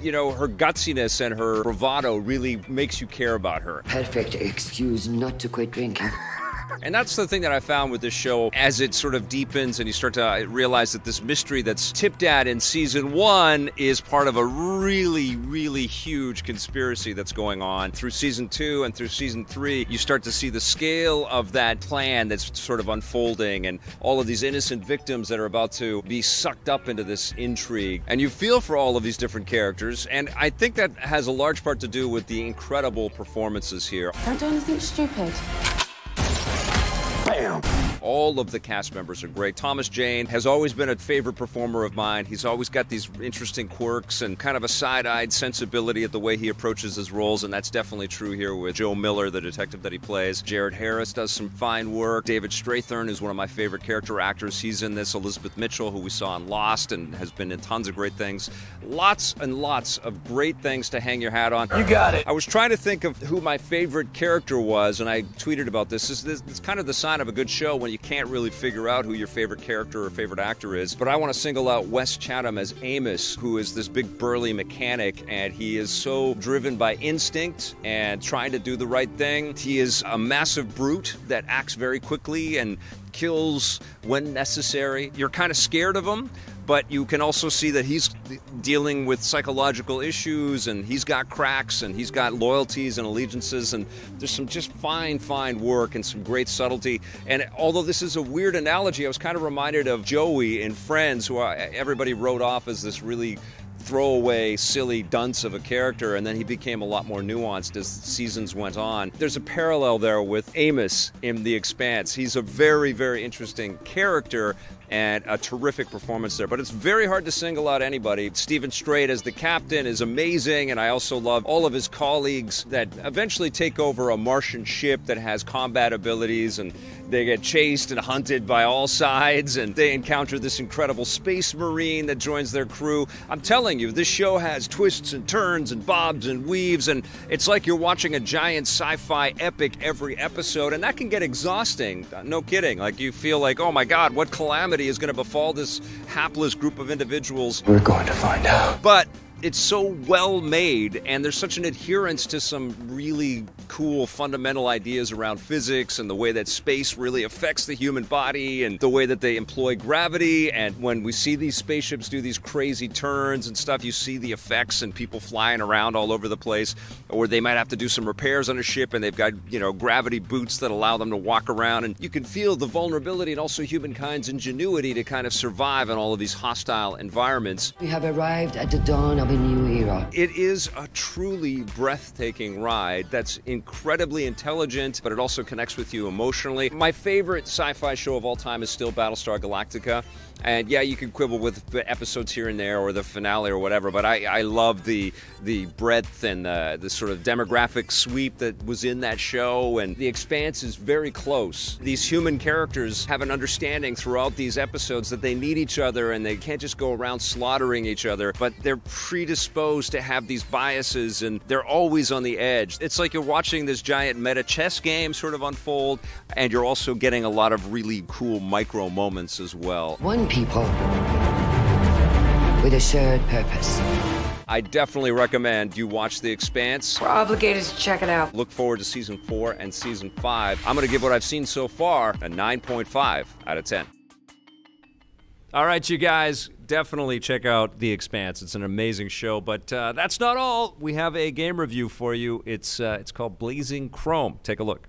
you know, her gutsiness and her bravado really makes you care about her. Perfect excuse not to quit drinking. And that's the thing that I found with this show as it sort of deepens and you start to realize that this mystery that's tipped at in season one is part of a really, really huge conspiracy that's going on. Through season two and through season three, you start to see the scale of that plan that's sort of unfolding and all of these innocent victims that are about to be sucked up into this intrigue. And you feel for all of these different characters, and I think that has a large part to do with the incredible performances here. Don't do anything stupid. Bam. All of the cast members are great. Thomas Jane has always been a favorite performer of mine. He's always got these interesting quirks and kind of a side-eyed sensibility at the way he approaches his roles, and that's definitely true here with Joe Miller, the detective that he plays. Jared Harris does some fine work. David Strathairn is one of my favorite character actors. He's in this. Elizabeth Mitchell, who we saw in Lost and has been in tons of great things. Lots and lots of great things to hang your hat on. You got it. I was trying to think of who my favorite character was, and I tweeted about this. It's, it's kind of the sign of a good show when you can't really figure out who your favorite character or favorite actor is. But I want to single out Wes Chatham as Amos, who is this big burly mechanic, and he is so driven by instinct and trying to do the right thing. He is a massive brute that acts very quickly and kills when necessary. You're kind of scared of him, but you can also see that he's dealing with psychological issues, and he's got cracks, and he's got loyalties and allegiances, and there's some just fine, fine work and some great subtlety. And although this is a weird analogy, I was kind of reminded of Joey in Friends, who I, everybody wrote off as this really throwaway, silly dunce of a character, and then he became a lot more nuanced as seasons went on. There's a parallel there with Amos in The Expanse. He's a very, very interesting character and a terrific performance there, but it's very hard to single out anybody. Steven Strait as the captain is amazing, and I also love all of his colleagues that eventually take over a Martian ship that has combat abilities, and they get chased and hunted by all sides, and they encounter this incredible space marine that joins their crew. I'm telling you, this show has twists and turns and bobs and weaves, and it's like you're watching a giant sci-fi epic every episode, and that can get exhausting, no kidding. Like, you feel like, oh my God, what calamity is going to befall this hapless group of individuals? We're going to find out. But it's so well made, and there's such an adherence to some really cool fundamental ideas around physics and the way that space really affects the human body and the way that they employ gravity. And when we see these spaceships do these crazy turns and stuff, you see the effects and people flying around all over the place, or they might have to do some repairs on a ship and they've got, you know, gravity boots that allow them to walk around, and you can feel the vulnerability and also humankind's ingenuity to kind of survive in all of these hostile environments. We have arrived at the dawn of a new era. It is a truly breathtaking ride that's incredibly intelligent, but it also connects with you emotionally. My favorite sci-fi show of all time is still Battlestar Galactica. And yeah, you can quibble with the episodes here and there or the finale or whatever, but I, I love the the breadth and the, the sort of demographic sweep that was in that show. And The Expanse is very close. These human characters have an understanding throughout these episodes that they need each other and they can't just go around slaughtering each other, but they're predisposed to have these biases and they're always on the edge. It's like you're watching this giant meta chess game sort of unfold, and you're also getting a lot of really cool micro moments as well. One people with a shared purpose. I definitely recommend you watch The Expanse. We're obligated to check it out. Look forward to season four and season five. I'm going to give what I've seen so far a nine point five out of ten. All right, you guys, definitely check out The Expanse. It's an amazing show, but uh, that's not all. We have a game review for you. It's, uh, it's called Blazing Chrome. Take a look.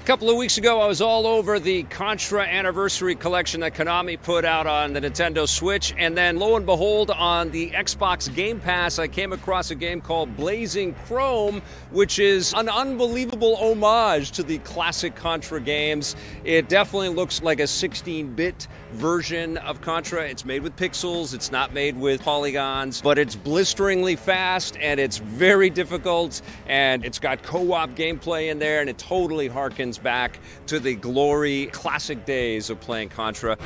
A couple of weeks ago, I was all over the Contra Anniversary Collection that Konami put out on the Nintendo Switch, and then lo and behold, on the Xbox Game Pass, I came across a game called Blazing Chrome, which is an unbelievable homage to the classic Contra games. It definitely looks like a sixteen bit version of Contra. It's made with pixels, it's not made with polygons, but it's blisteringly fast, and it's very difficult, and it's got co-op gameplay in there, and it totally harkens back to the glory classic days of playing Contra.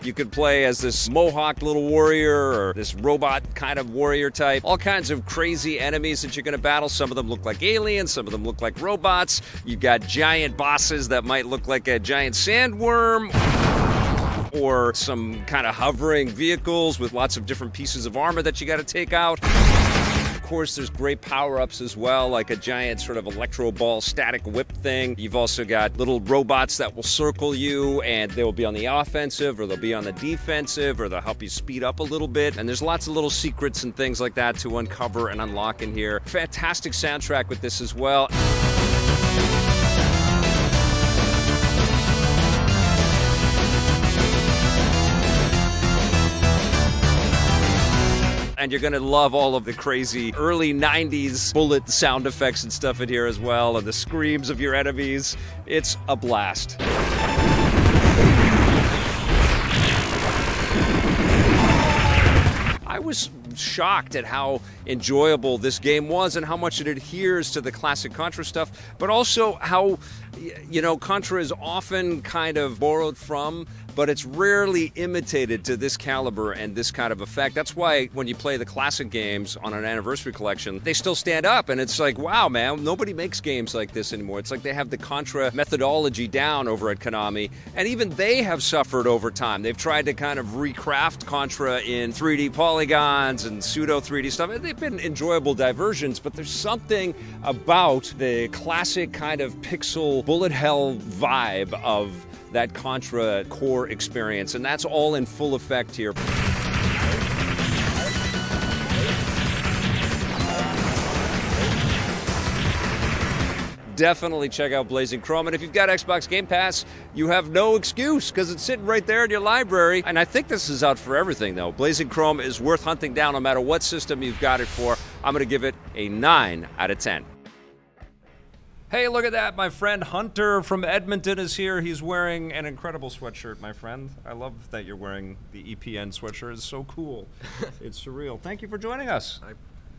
You could play as this mohawk little warrior or this robot kind of warrior type. All kinds of crazy enemies that you're going to battle. Some of them look like aliens. Some of them look like robots. You've got giant bosses that might look like a giant sandworm, or some kind of hovering vehicles with lots of different pieces of armor that you got to take out. Of course, there's great power-ups as well, like a giant sort of electro ball static whip thing. You've also got little robots that will circle you, and they'll be on the offensive, or they'll be on the defensive, or they'll help you speed up a little bit. And there's lots of little secrets and things like that to uncover and unlock in here. Fantastic soundtrack with this as well. And you're going to love all of the crazy early nineties bullet sound effects and stuff in here as well, and the screams of your enemies. It's a blast. I was shocked at how enjoyable this game was and how much it adheres to the classic Contra stuff, but also how, you know, Contra is often kind of borrowed from, but it's rarely imitated to this caliber and this kind of effect. That's why when you play the classic games on an anniversary collection, they still stand up, and it's like, wow, man, nobody makes games like this anymore. It's like they have the Contra methodology down over at Konami, and even they have suffered over time. They've tried to kind of recraft Contra in three D polygons and pseudo three D stuff. They've been enjoyable diversions, but there's something about the classic kind of pixel bullet hell vibe of that Contra core experience, and that's all in full effect here. Definitely check out Blazing Chrome, and if you've got Xbox Game Pass, you have no excuse, because it's sitting right there in your library. And I think this is out for everything, though. Blazing Chrome is worth hunting down no matter what system you've got it for. I'm going to give it a nine out of ten. Hey, look at that. My friend Hunter from Edmonton is here. He's wearing an incredible sweatshirt, my friend. I love that you're wearing the E P N sweatshirt. It's so cool. It's surreal. Thank you for joining us. I,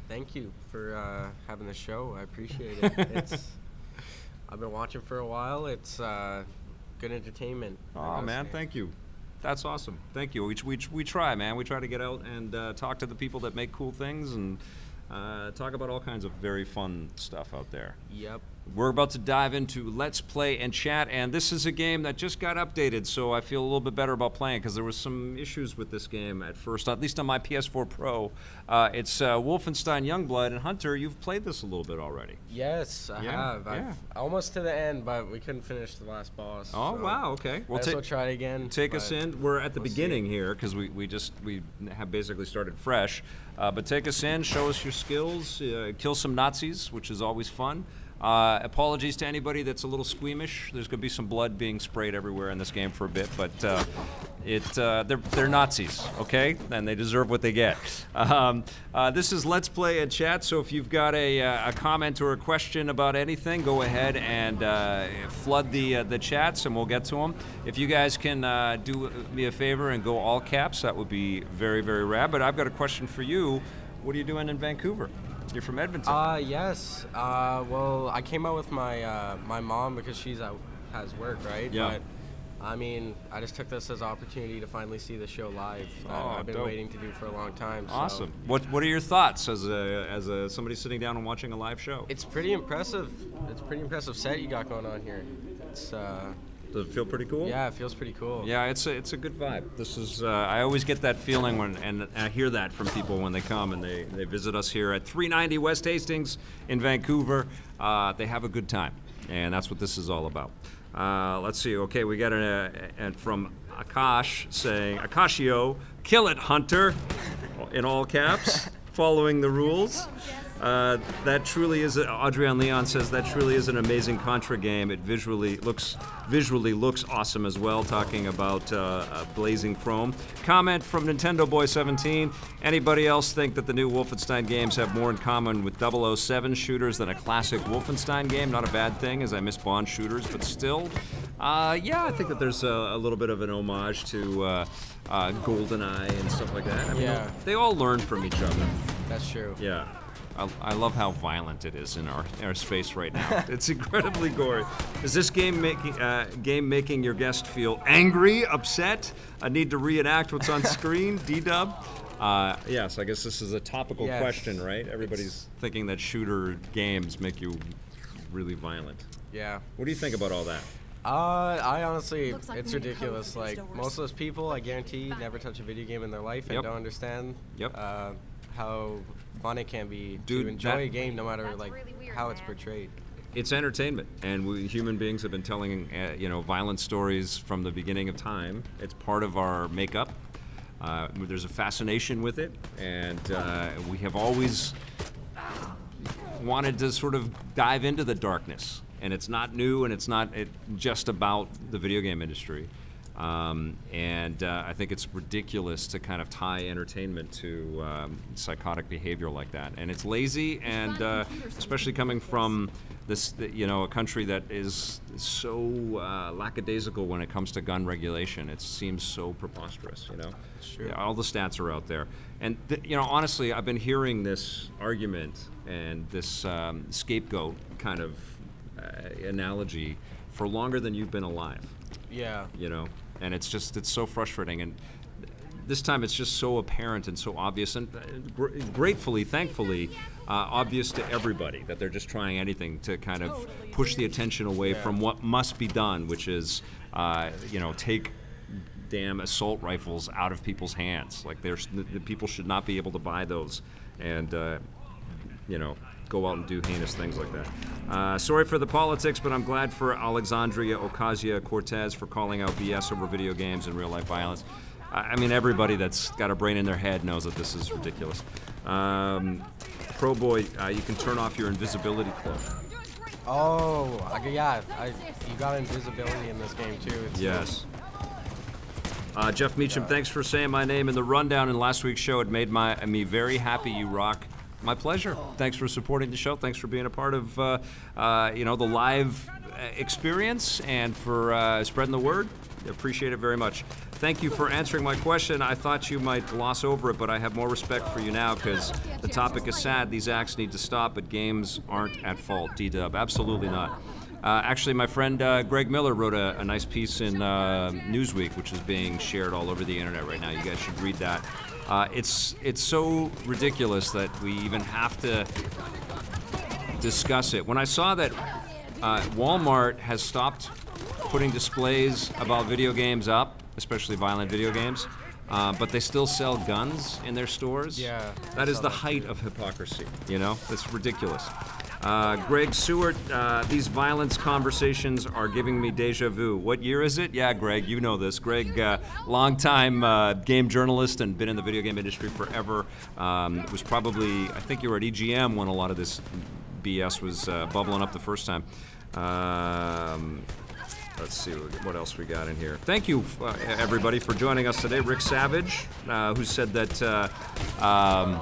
thank you for uh, having the show. I appreciate it. It's, I've been watching for a while. It's uh, good entertainment. Oh, man. Say. Thank you. That's awesome. Thank you. We, we, we try, man. We try to get out and uh, talk to the people that make cool things and Uh, talk about all kinds of very fun stuff out there. Yep. We're about to dive into Let's Play and Chat, and this is a game that just got updated, so I feel a little bit better about playing because there was some issues with this game at first, at least on my P S four Pro. Uh, it's uh, Wolfenstein Youngblood, and Hunter, you've played this a little bit already. Yes, I yeah, have. Yeah. I've almost to the end, but we couldn't finish the last boss. Oh, so wow, okay. We'll, we'll try it again. Take us in. We're at the we'll beginning see. here because we, we just we have basically started fresh. Uh, but take us in, show us your skills, uh, kill some Nazis, which is always fun. Uh, apologies to anybody that's a little squeamish. There's going to be some blood being sprayed everywhere in this game for a bit, but uh, it, uh, they're, they're Nazis, okay? And they deserve what they get. Um, uh, this is Let's Play and Chat, so if you've got a, uh, a comment or a question about anything, go ahead and uh, flood the, uh, the chats and we'll get to them. If you guys can uh, do me a favor and go all caps, that would be very, very rad. But I've got a question for you. What are you doing in Vancouver? You're from Edmonton. Uh, yes. Uh, well, I came out with my uh, my mom because she's out, has work, right? Yeah. But, I mean, I just took this as an opportunity to finally see the show live that oh, I've been dope. waiting to do for a long time. Awesome. So. What What are your thoughts as a as a somebody sitting down and watching a live show? It's pretty impressive. It's a pretty impressive set you got going on here. It's. Uh, Does it feel pretty cool? Yeah, it feels pretty cool. Yeah, it's a, it's a good vibe. This is uh, I always get that feeling when, and I hear that from people when they come and they, they visit us here at three ninety West Hastings in Vancouver. Uh, they have a good time, and that's what this is all about. Uh, let's see, okay, we got an, uh, from Akash saying, Akashio, kill it, Hunter, in all caps, following the rules. Uh, that truly is, a, Adrian Leon says, that truly is an amazing Contra game. It visually looks visually looks awesome as well, talking about uh, uh, Blazing Chrome. Comment from Nintendo Boy seventeen, anybody else think that the new Wolfenstein games have more in common with double oh seven shooters than a classic Wolfenstein game? Not a bad thing, as I miss Bond shooters, but still. Uh, yeah, I think that there's a, a little bit of an homage to uh, uh, GoldenEye and stuff like that. I mean, yeah. They all learn from each other. That's true. Yeah. I, I love how violent it is in our, our space right now. It's incredibly gory. Is this game making uh, game making your guest feel angry, upset? I need to reenact what's on screen, D-Dub? Uh, yes, I guess this is a topical yes. question, right? Everybody's it's... thinking that shooter games make you really violent. Yeah. What do you think about all that? Uh, I honestly, it like it's ridiculous. Like, most of those people, I guarantee, never touch a video game in their life and yep. don't understand. Yep. Uh, how fun it can be Dude, to enjoy that, a game, no matter like really weird, how man. it's portrayed. It's entertainment, and we human beings have been telling uh, you know violent stories from the beginning of time. It's part of our makeup. Uh, there's a fascination with it, and uh, we have always wanted to sort of dive into the darkness. And it's not new, and it's not it, just about the video game industry. Um, and uh, I think it's ridiculous to kind of tie entertainment to um, psychotic behavior like that. And it's lazy, and uh, especially coming from this, you know, a country that is so uh, lackadaisical when it comes to gun regulation. It seems so preposterous, you know? Sure. Yeah, all the stats are out there. And, th you know, honestly, I've been hearing this argument and this um, scapegoat kind of uh, analogy for longer than you've been alive. Yeah. You know? And it's just, it's so frustrating, and this time it's just so apparent and so obvious, and gr gratefully, thankfully, uh, obvious to everybody that they're just trying anything to kind of push the attention away yeah. from what must be done, which is, uh, you know, take damn assault rifles out of people's hands. Like, there's, the people should not be able to buy those, and, uh, you know, go out and do heinous things like that. Uh, sorry for the politics, but I'm glad for Alexandria Ocasio-Cortez for calling out B S over video games and real-life violence. I mean, everybody that's got a brain in their head knows that this is ridiculous. Um, Pro Boy, uh, you can turn off your invisibility cloak. Oh, I, yeah, I, you got invisibility in this game, too. It's yes. Uh, Jeff Meacham, thanks for saying my name in the rundown in last week's show. It made my, me very happy, you rock. My pleasure. Thanks for supporting the show. Thanks for being a part of uh, uh, you know, the live experience and for uh, spreading the word. Appreciate it very much. Thank you for answering my question. I thought you might gloss over it, but I have more respect for you now because the topic is sad. These acts need to stop, but games aren't at fault. D-Dub, absolutely not. Uh, actually, my friend uh, Greg Miller wrote a, a nice piece in uh, Newsweek, which is being shared all over the internet right now. You guys should read that. Uh, it's it's so ridiculous that we even have to discuss it. When I saw that uh, Walmart has stopped putting displays about video games up, especially violent video games, uh, but they still sell guns in their stores. Yeah, that is the height of hypocrisy. You know, it's ridiculous. Uh, Greg Seward, uh, these violence conversations are giving me deja vu. What year is it? Yeah, Greg, you know this. Greg, uh, longtime uh, game journalist and been in the video game industry forever. Um, was probably, I think you were at E G M when a lot of this B S was uh, bubbling up the first time. Um, Let's see what else we got in here. Thank you, uh, everybody, for joining us today. Rick Savage, uh, who said that uh, um,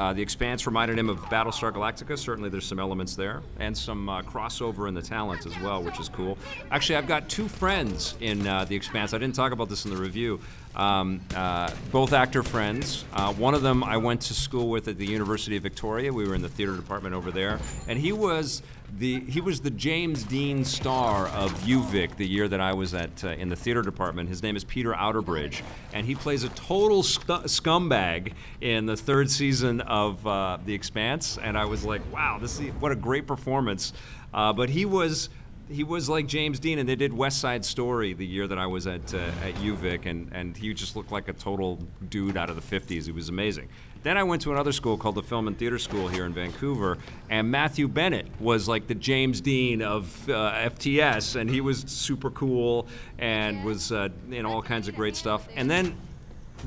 uh, The Expanse reminded him of Battlestar Galactica. Certainly there's some elements there, and some uh, crossover in the talent as well, which is cool. Actually, I've got two friends in uh, The Expanse. I didn't talk about this in the review. Um, uh, both actor friends. Uh, one of them I went to school with at the University of Victoria. We were in the theater department over there, and he was The, he was the James Dean star of UVic the year that I was at uh, in the theater department. His name is Peter Outerbridge, and he plays a total sc scumbag in the third season of uh, The Expanse. And I was like, wow, this is, what a great performance. Uh, but he was he was like James Dean, and they did West Side Story the year that I was at uh, at UVic, and and he just looked like a total dude out of the fifties. He was amazing. Then I went to another school called the Film and Theater School here in Vancouver, and Matthew Bennett was like the James Dean of uh, F T S, and he was super cool and was uh, in all kinds of great stuff. And then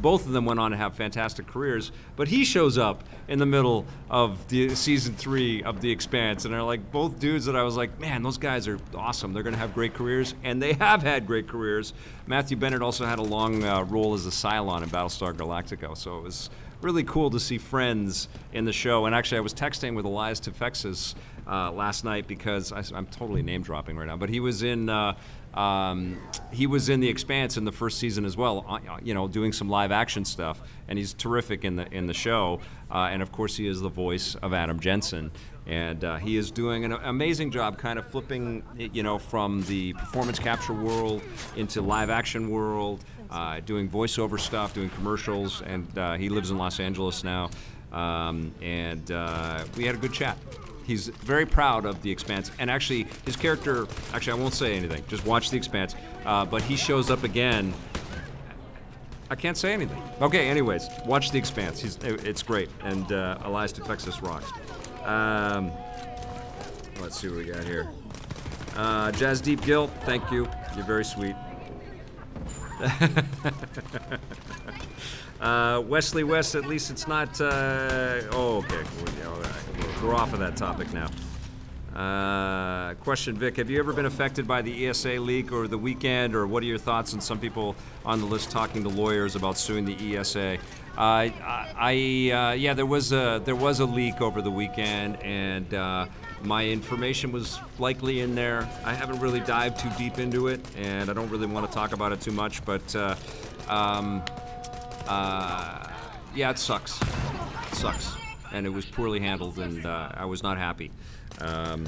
both of them went on to have fantastic careers, but he shows up in the middle of the season three of The Expanse, and they're like both dudes that I was like, man, those guys are awesome. They're going to have great careers, and they have had great careers. Matthew Bennett also had a long uh, role as a Cylon in Battlestar Galactica, so it was really cool to see friends in the show. And actually, I was texting with Elias Tefexis uh, last night because I, I'm totally name dropping right now. But he was in uh, um, he was in The Expanse in the first season as well, uh, you know, doing some live action stuff. And he's terrific in the in the show. Uh, and of course, he is the voice of Adam Jensen. And uh, he is doing an amazing job kind of flipping, you know, from the performance capture world into live action world, uh, doing voiceover stuff, doing commercials, and uh, he lives in Los Angeles now. Um, and uh, we had a good chat. He's very proud of The Expanse, and actually his character, actually I won't say anything, just watch The Expanse, uh, but he shows up again. I can't say anything. Okay, anyways, watch The Expanse. He's, it's great, and uh, Elias Tefexis rocks. Um, let's see what we got here. Uh, Jazz Deep Guilt, thank you. You're very sweet. uh, Wesley West, at least it's not, uh, oh, okay, we're off of that topic now. Uh, question, Vic, have you ever been affected by the E S A leak or the weekend, or what are your thoughts on some people on the list talking to lawyers about suing the E S A? Uh, I, uh, yeah, there was a there was a leak over the weekend, and uh, my information was likely in there. I haven't really dived too deep into it, and I don't really want to talk about it too much. But uh, um, uh, yeah, it sucks. It sucks, and it was poorly handled, and uh, I was not happy. Um,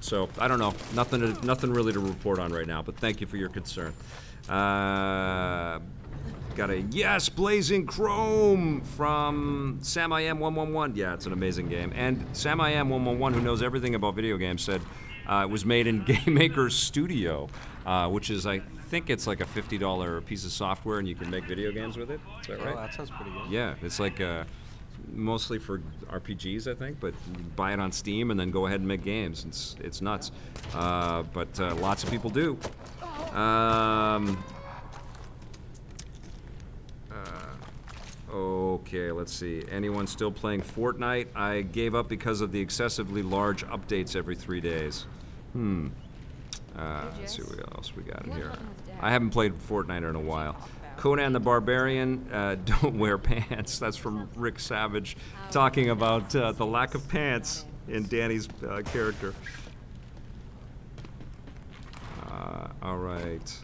so I don't know. Nothing, to, nothing really to report on right now. But thank you for your concern. Uh, Got a yes, Blazing Chrome from Sam I M one one one. Yeah, it's an amazing game. And Sam I M one one one, who knows everything about video games, said uh, it was made in Game Maker's Studio, uh, which is, I think it's like a fifty dollar piece of software, and you can make video games with it. Is that right? Oh, that sounds pretty good. Yeah, it's like uh, mostly for R P Gs, I think, but you buy it on Steam and then go ahead and make games. It's, it's nuts. Uh, but uh, lots of people do. Um... Okay, let's see. Anyone still playing Fortnite? I gave up because of the excessively large updates every three days. Hmm. Uh, let's see what else we got in here. I haven't played Fortnite in a while. Conan the Barbarian, uh, don't wear pants. That's from Rick Savage talking about uh, the lack of pants in Danny's uh, character. Uh, all right.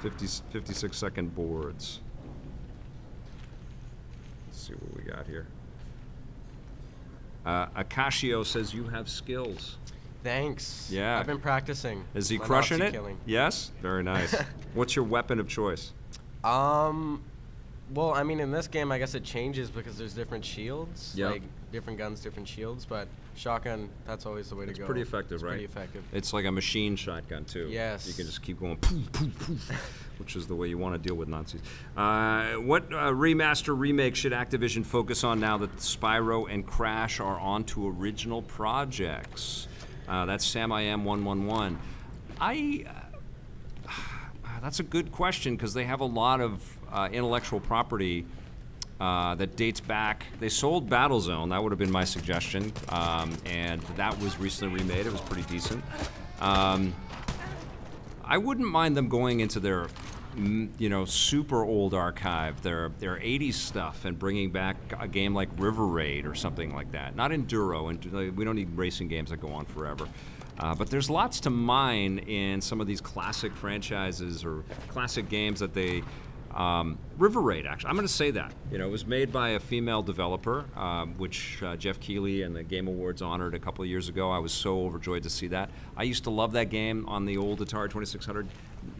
fifty, fifty-six second boards. Let's see what we got here. Uh, Akashio says you have skills. Thanks. Yeah. I've been practicing. Is he crushing it? Killing. Yes? Very nice. What's your weapon of choice? Um, well, I mean, in this game, I guess it changes because there's different shields. Yep. Like, different guns, different shields, but shotgun, that's always the way it's to go. It's pretty effective, it's right? pretty effective. It's like a machine shotgun, too. Yes. You can just keep going, poof, poof, poof, which is the way you want to deal with Nazis. Uh, what uh, remaster remake should Activision focus on now that Spyro and Crash are onto original projects? Uh, that's Sam I Am one one one. I, uh, that's a good question because they have a lot of uh, intellectual property uh, that dates back. They sold Battlezone, that would have been my suggestion, um, and that was recently remade, it was pretty decent. Um, I wouldn't mind them going into their, you know, super old archive, their, their eighties stuff, and bringing back a game like River Raid or something like that. Not Enduro, and we don't need racing games that go on forever. Uh, but there's lots to mine in some of these classic franchises or classic games that they, um, River Raid actually, I'm gonna say that. You know, it was made by a female developer, um, which uh, Jeff Keighley and the Game Awards honored a couple of years ago. I was so overjoyed to see that. I used to love that game on the old Atari twenty-six hundred.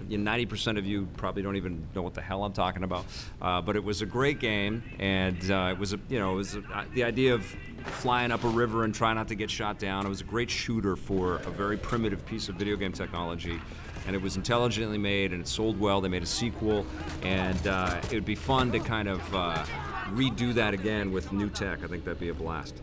ninety percent of you probably don't even know what the hell I'm talking about, uh, but it was a great game, and uh, it was a, you know, it was a, uh, the idea of flying up a river and trying not to get shot down. It was a great shooter for a very primitive piece of video game technology, and it was intelligently made, and it sold well. They made a sequel, and uh, it would be fun to kind of uh, redo that again with new tech. I think that'd be a blast.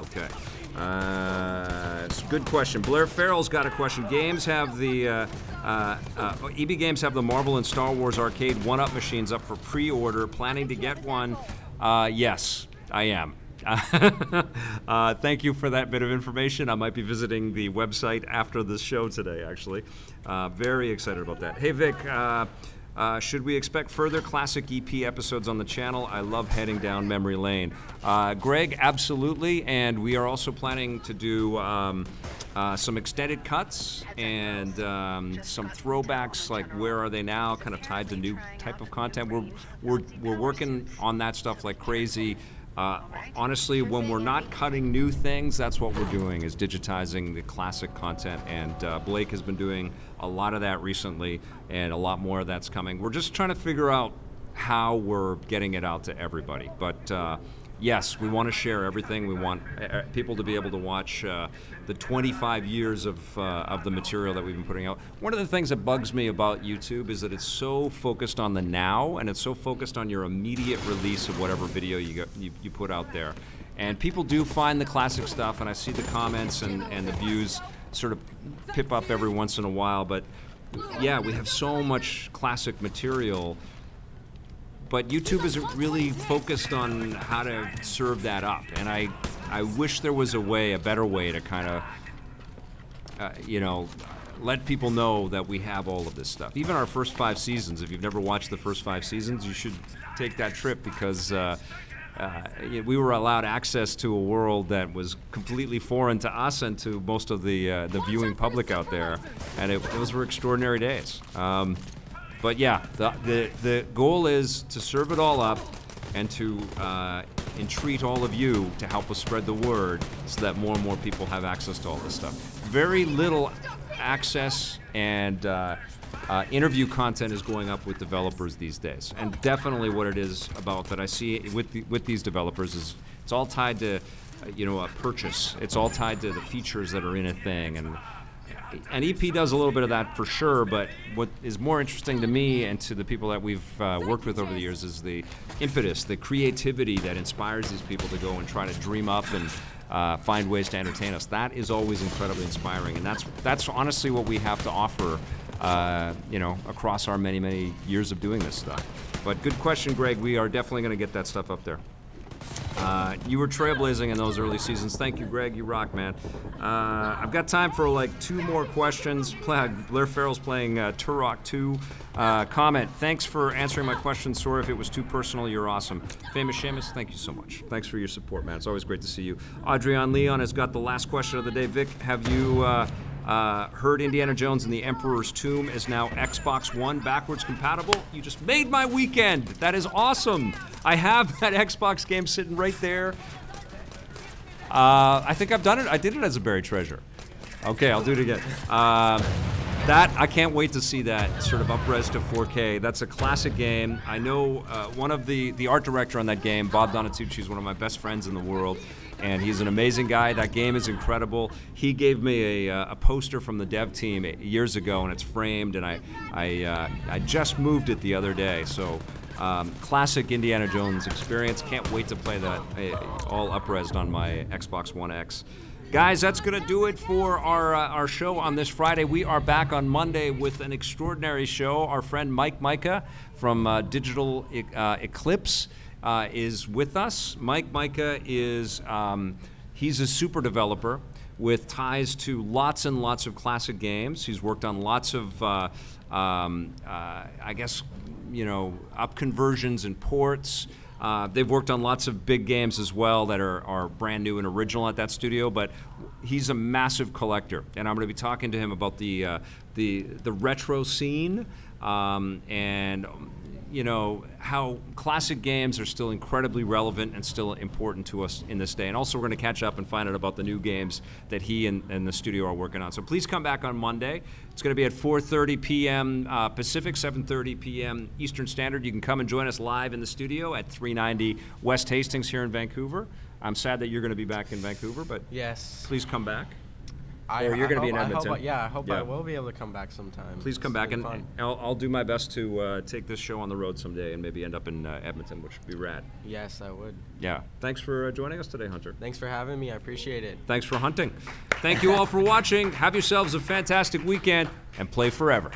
Okay. Uh, it's a good question. Blair Farrell's got a question. Games have the, uh, uh, uh, E B Games have the Marvel and Star Wars arcade one-up machines up for pre-order. Planning to get one? Uh, yes, I am. uh, thank you for that bit of information. I might be visiting the website after the show today, actually. Uh, very excited about that. Hey, Vic. Uh, Uh, should we expect further classic E P episodes on the channel? I love heading down memory lane. Uh, Greg, absolutely, and we are also planning to do um, uh, some extended cuts and um, some throwbacks, like where are they now, kind of tied to new type of content. We're, we're, we're working on that stuff like crazy. Uh, honestly, when we're not cutting new things, that's what we're doing, is digitizing the classic content, and uh, Blake has been doing a lot of that recently, and a lot more of that's coming. We're just trying to figure out how we're getting it out to everybody, but uh, yes, we want to share everything. We want people to be able to watch uh, the twenty-five years of, uh, of the material that we've been putting out. One of the things that bugs me about YouTube is that it's so focused on the now, and it's so focused on your immediate release of whatever video you, got, you, you put out there. And people do find the classic stuff, and I see the comments and, and the views sort of pip up every once in a while, but yeah, we have so much classic material. But YouTube isn't really focused on how to serve that up, and I, I wish there was a way, a better way to kind of, uh, you know, let people know that we have all of this stuff. Even our first five seasons. If you've never watched the first five seasons, you should take that trip, because uh, uh, we were allowed access to a world that was completely foreign to us and to most of the uh, the viewing public out there, and it, those were extraordinary days. Um, But yeah, the, the the goal is to serve it all up and to uh, entreat all of you to help us spread the word so that more and more people have access to all this stuff. Very little access and uh, uh, interview content is going up with developers these days. And definitely what it is about that I see with, the, with these developers is it's all tied to, uh, you know, a purchase. It's all tied to the features that are in a thing. And, And E P does a little bit of that for sure, but what is more interesting to me and to the people that we've uh, worked with over the years is the impetus, the creativity that inspires these people to go and try to dream up and uh, find ways to entertain us. That is always incredibly inspiring, and that's that's honestly what we have to offer, uh, you know, across our many, many years of doing this stuff. But good question, Greg. We are definitely going to get that stuff up there. Uh, you were trailblazing in those early seasons. Thank you, Greg. You rock, man. Uh, I've got time for like two more questions. Blair Farrell's playing uh, Turok two. Uh, comment, thanks for answering my question. Sorry if it was too personal. You're awesome. Famous Seamus, thank you so much. Thanks for your support, man. It's always great to see you. Adrian Leon has got the last question of the day. Vic, have you uh, uh, heard Indiana Jones and the Emperor's Tomb is now Xbox One backwards compatible? You just made my weekend. That is awesome. I have that Xbox game sitting right there. Uh, I think I've done it. I did it as a buried treasure. Okay, I'll do it again. Uh, That, I can't wait to see that sort of up-res to four K. That's a classic game. I know uh, one of the, the art director on that game, Bob Donatucci, is one of my best friends in the world, and he's an amazing guy. That game is incredible. He gave me a, a poster from the dev team years ago, and it's framed, and I, I, uh, I just moved it the other day. So, um, classic Indiana Jones experience. Can't wait to play that, uh, all up-resed on my Xbox One X. Guys, that's going to do it for our uh, our show on this Friday. We are back on Monday with an extraordinary show. Our friend Mike Micah from uh, Digital e uh, Eclipse uh, is with us. Mike Micah is, um, he's a super developer with ties to lots and lots of classic games. He's worked on lots of, uh, um, uh, I guess, you know, up conversions and ports. Uh, they've worked on lots of big games as well that are, are brand new and original at that studio, but he's a massive collector, and I'm going to be talking to him about the uh, the the retro scene um, and you know how classic games are still incredibly relevant and still important to us in this day. And also, we're going to catch up and find out about the new games that he and, and the studio are working on. So please come back on Monday. It's going to be at four thirty p m Uh, Pacific, seven thirty p m Eastern Standard. You can come and join us live in the studio at three ninety West Hastings here in Vancouver. I'm sad that you're going to be back in Vancouver, but yes, please come back. I, or you're going to be in Edmonton. I hope, yeah, I hope yeah. I will be able to come back sometime. Please come it's back, and I'll, I'll do my best to uh, take this show on the road someday and maybe end up in uh, Edmonton, which would be rad. Yes, I would. Yeah. Thanks for uh, joining us today, Hunter. Thanks for having me. I appreciate it. Thanks for hunting. Thank you all for watching. Have yourselves a fantastic weekend, and play forever.